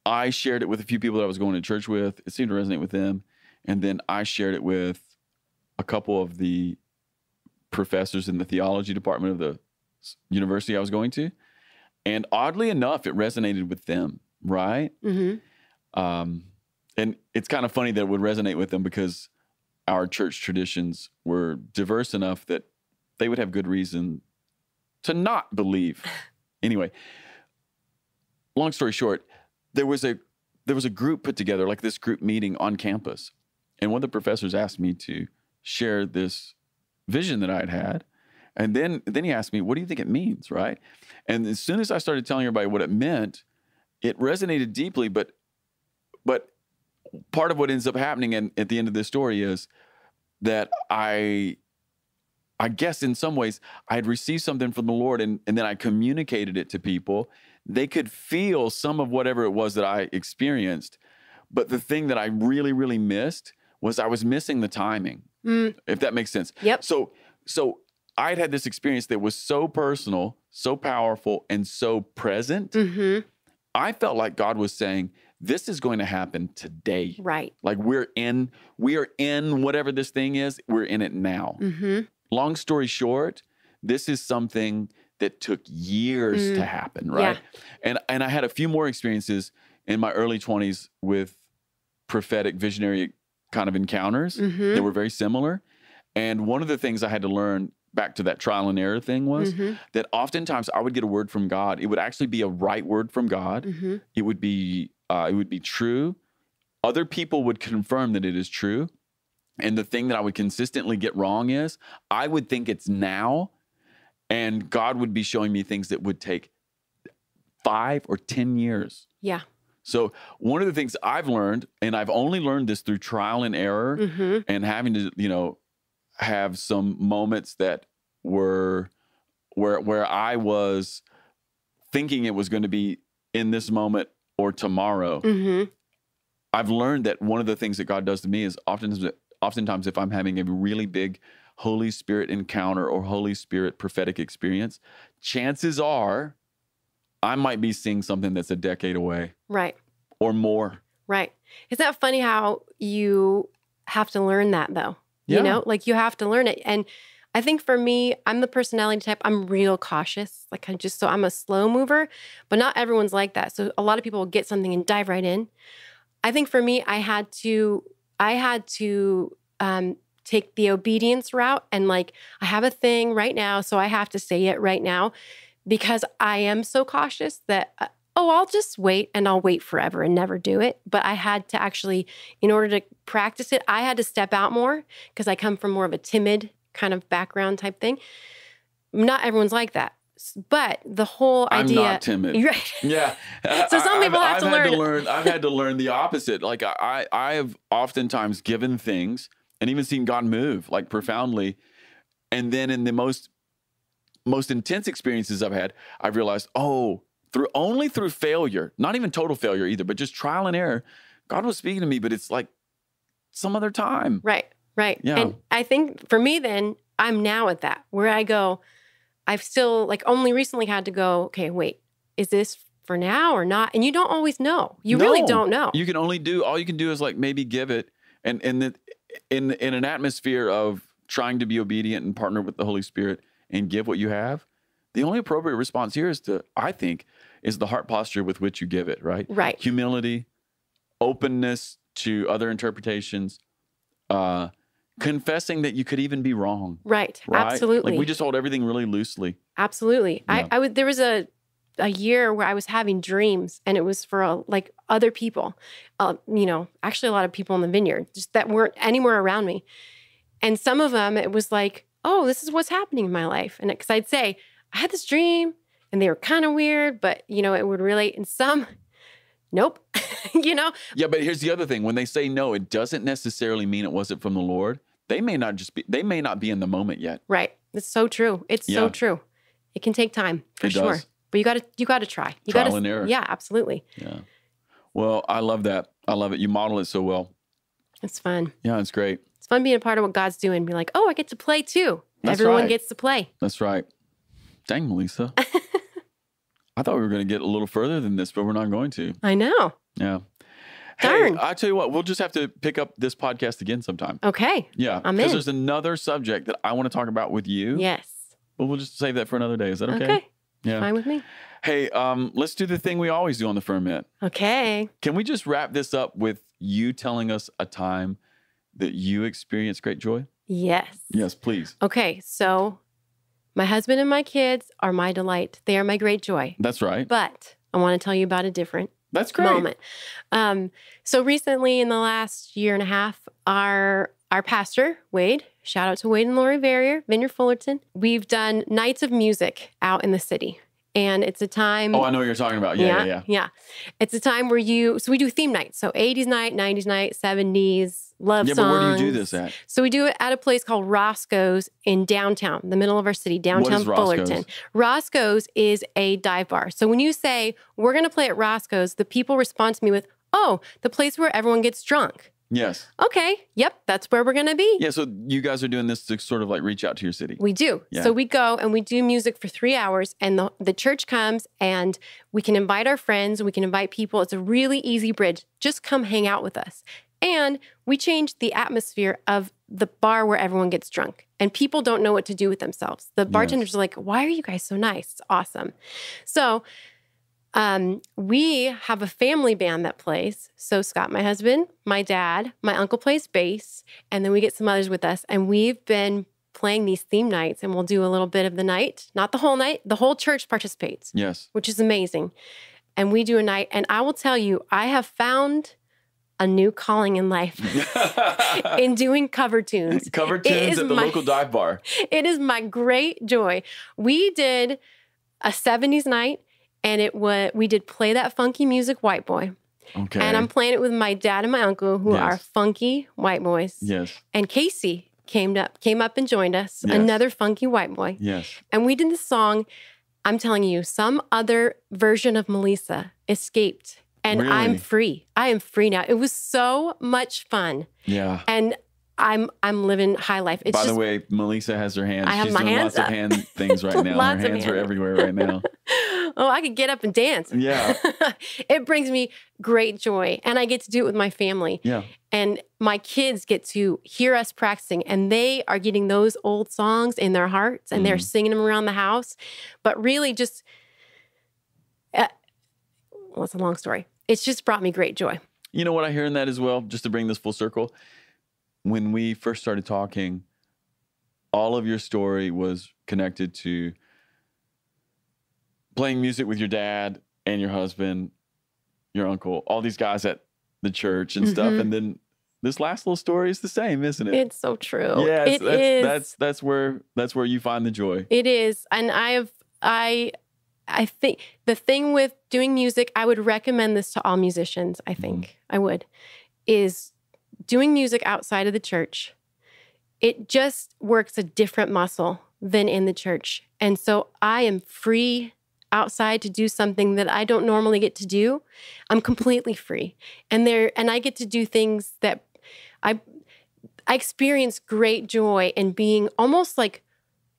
I shared it with a few people that I was going to church with. It seemed to resonate with them. And then I shared it with a couple of the professors in the theology department of the university I was going to. And oddly enough, it resonated with them, right? Mm-hmm. Um, and it's kind of funny that it would resonate with them because our church traditions were diverse enough that they would have good reason to not believe. Anyway, long story short, there was a there was a group put together, like this group meeting on campus. And one of the professors asked me to share this vision that I had had. And then, then he asked me, what do you think it means, right? And as soon as I started telling everybody what it meant, it resonated deeply, but but part of what ends up happening in, at the end of this story is that I, I guess in some ways, I had received something from the Lord and, and then I communicated it to people. They could feel some of whatever it was that I experienced, but the thing that I really, really missed was I was missing the timing, mm. if that makes sense. Yep. So, so... I'd had this experience that was so personal, so powerful, and so present. Mm-hmm. I felt like God was saying, this is going to happen today. Right. Like we're in, we are in whatever this thing is, we're in it now. Mm-hmm. Long story short, this is something that took years mm. to happen, right? Yeah. And, and I had a few more experiences in my early twenties with prophetic visionary kind of encounters mm-hmm. that were very similar. And one of the things I had to learn back to that trial and error thing was mm-hmm. that oftentimes I would get a word from God. It would actually be a right word from God. Mm-hmm. It would be, uh, it would be true. Other people would confirm that it is true. And the thing that I would consistently get wrong is I would think it's now and God would be showing me things that would take five or ten years. Yeah. So one of the things I've learned, and I've only learned this through trial and error mm-hmm. and having to, you know, have some moments that were where where I was thinking it was going to be in this moment or tomorrow. Mm-hmm. I've learned that one of the things that God does to me is oftentimes, oftentimes if I'm having a really big Holy Spirit encounter or Holy Spirit prophetic experience, chances are I might be seeing something that's a decade away. Right. Or more. Right. Isn't that funny how you have to learn that though? Yeah. You know, like you have to learn it. And I think for me, I'm the personality type. I'm real cautious. Like I just, so I'm a slow mover, but not everyone's like that. So a lot of people will get something and dive right in. I think for me, I had to, I had to um, take the obedience route and like, I have a thing right now, so I have to say it right now, because I am so cautious that, uh, oh, I'll just wait and I'll wait forever and never do it. But I had to actually, in order to practice it, I had to step out more, because I come from more of a timid kind of background type thing. Not everyone's like that. But the whole idea— I'm not timid. Right. Yeah. So some people I've, have to, I've learn. Had to learn. I've had to learn the opposite. Like I, I have oftentimes given things and even seen God move like profoundly. And then in the most, most intense experiences I've had, I've realized, oh, through only through failure, not even total failure either, but just trial and error, God was speaking to me, but it's like some other time. Right, right. Yeah. And I think for me then, I'm now at that where I go, I've still like only recently had to go, okay, wait, is this for now or not? And you don't always know. You no, really don't know. You can only do, all you can do is like maybe give it. And, and the, in, in an atmosphere of trying to be obedient and partner with the Holy Spirit and give what you have, the only appropriate response here is to, I think, is the heart posture with which you give it, right? Right. Humility, openness to other interpretations, uh, confessing that you could even be wrong. Right. Right. Absolutely. Like we just hold everything really loosely. Absolutely. Yeah. I, I would, there was a, a year where I was having dreams, and it was for a, like other people, uh, you know, actually a lot of people in the vineyard just that weren't anywhere around me. And some of them, it was like, oh, this is what's happening in my life. And because I'd say, I had this dream and they were kind of weird, but you know, it would relate. And some, nope, you know? Yeah. But here's the other thing. When they say no, it doesn't necessarily mean it wasn't from the Lord. They may not just be, they may not be in the moment yet. Right. It's so true. It's yeah. so true. It can take time for it sure. Does. But you gotta, you gotta try. You Trial gotta, and error. Yeah, absolutely. Yeah. Well, I love that. I love it. You model it so well. It's fun. Yeah, it's great. It's fun being a part of what God's doing. Be like, oh, I get to play too. That's Everyone right. gets to play. That's right. Dang, Melisa. I thought we were gonna get a little further than this, but we're not going to. I know. Yeah. Hey, Darn. I tell you what, we'll just have to pick up this podcast again sometime. Okay. Yeah. I'm in. Because there's another subject that I want to talk about with you. Yes. But we'll just save that for another day. Is that okay? Okay. Yeah. Fine with me. Hey, um, let's do the thing we always do on The Ferment. Okay. Can we just wrap this up with you telling us a time that you experienced great joy? Yes. Yes, please. Okay. So my husband and my kids are my delight. They are my great joy. That's right. But I want to tell you about a different That's great. Moment. Um, so recently, in the last year and a half, our our pastor, Wade, shout out to Wade and Lori Verrier, Vineyard Fullerton, we've done nights of music out in the city. And it's a time— Oh, I know what you're talking about. Yeah, yeah, yeah. Yeah. It's a time where you, so we do theme nights. So eighties night, nineties night, seventies, love yeah, songs. Yeah, but where do you do this at? So we do it at a place called Roscoe's in downtown, the middle of our city, downtown Fullerton. Roscoe's is a dive bar. So when you say, we're going to play at Roscoe's, the people respond to me with, oh, the place where everyone gets drunk. Yes. Okay. Yep. That's where we're going to be. Yeah. So you guys are doing this to sort of like reach out to your city. We do. Yeah. So we go and we do music for three hours and the, the church comes and we can invite our friends. We can invite people. It's a really easy bridge. Just come hang out with us. And we change the atmosphere of the bar where everyone gets drunk and people don't know what to do with themselves. The bartenders yes. are like, why are you guys so nice? It's awesome. So Um, we have a family band that plays. So Scott, my husband, my dad, my uncle plays bass, and then we get some others with us. And we've been playing these theme nights, and we'll do a little bit of the night, not the whole night. The whole church participates. Yes. Which is amazing. And we do a night, and I will tell you, I have found a new calling in life in doing cover tunes. Cover tunes at the my, local dive bar. It is my great joy. We did a seventies night. And it was, we did Play That Funky Music, White Boy. Okay. And I'm playing it with my dad and my uncle, who yes. are funky white boys. Yes. And Casey came up, came up and joined us, yes. another funky white boy. Yes. And we did the song, I'm telling you, some other version of Melisa escaped. And really? I'm free. I am free now. It was so much fun. Yeah. And I'm I'm living high life. It's By just, the way, Melisa has her hands. I have She's my doing hands lots up. Of hand things right now. Lots her hands, hands are everywhere right now. Oh, I could get up and dance. Yeah. It brings me great joy. And I get to do it with my family. Yeah. And my kids get to hear us practicing. And they are getting those old songs in their hearts. And mm. they're singing them around the house. But really just, uh, well, it's a long story. It's just brought me great joy. You know what I hear in that as well, just to bring this full circle? when we first started talking, all of your story was connected to playing music with your dad and your husband, your uncle, all these guys at the church and mm-hmm. stuff. And then this last little story is the same, isn't it? It's so true. Yeah, it that's, is. That's, that's where that's where you find the joy. It is. And I have I I think the thing with doing music, I would recommend this to all musicians, I think mm. I would, is doing music outside of the church. It just works a different muscle than in the church. And so I am free outside to do something that I don't normally get to do. I'm completely free. And there and I get to do things that I I experience great joy in being almost like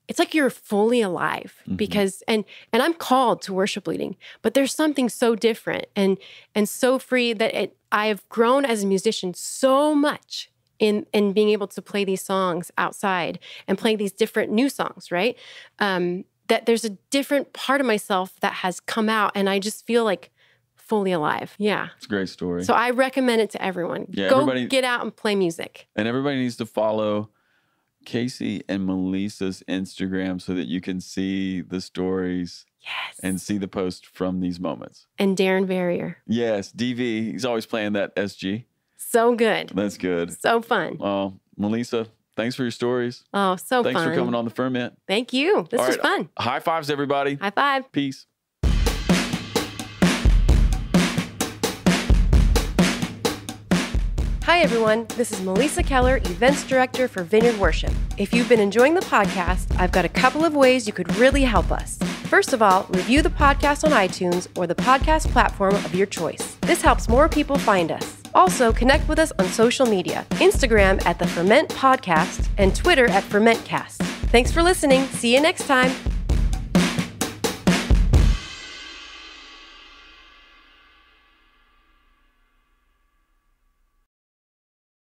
it's like you're fully alive mm-hmm. because and and I'm called to worship leading, but there's something so different and and so free that it, I have grown as a musician so much in in being able to play these songs outside and play these different new songs, right? Um, that there's a different part of myself that has come out, and I just feel like fully alive. Yeah, it's a great story. So I recommend it to everyone. Yeah, go get out and play music. And everybody needs to follow Casey and Melisa's Instagram so that you can see the stories yes. and see the post from these moments. And Darren Barrier. Yes, D V. He's always playing that S G. So good. That's good. So fun. Well, uh, Melisa, thanks for your stories. Oh, so thanks fun. Thanks for coming on The Ferment. Thank you. This All was right. fun. High fives, everybody. High five. Peace. Hi, everyone. This is Melisa Keller, Events Director for Vineyard Worship. If you've been enjoying the podcast, I've got a couple of ways you could really help us. First of all, review the podcast on iTunes or the podcast platform of your choice. This helps more people find us. Also, connect with us on social media, Instagram at The Ferment Podcast and Twitter at Fermentcast. Thanks for listening. See you next time.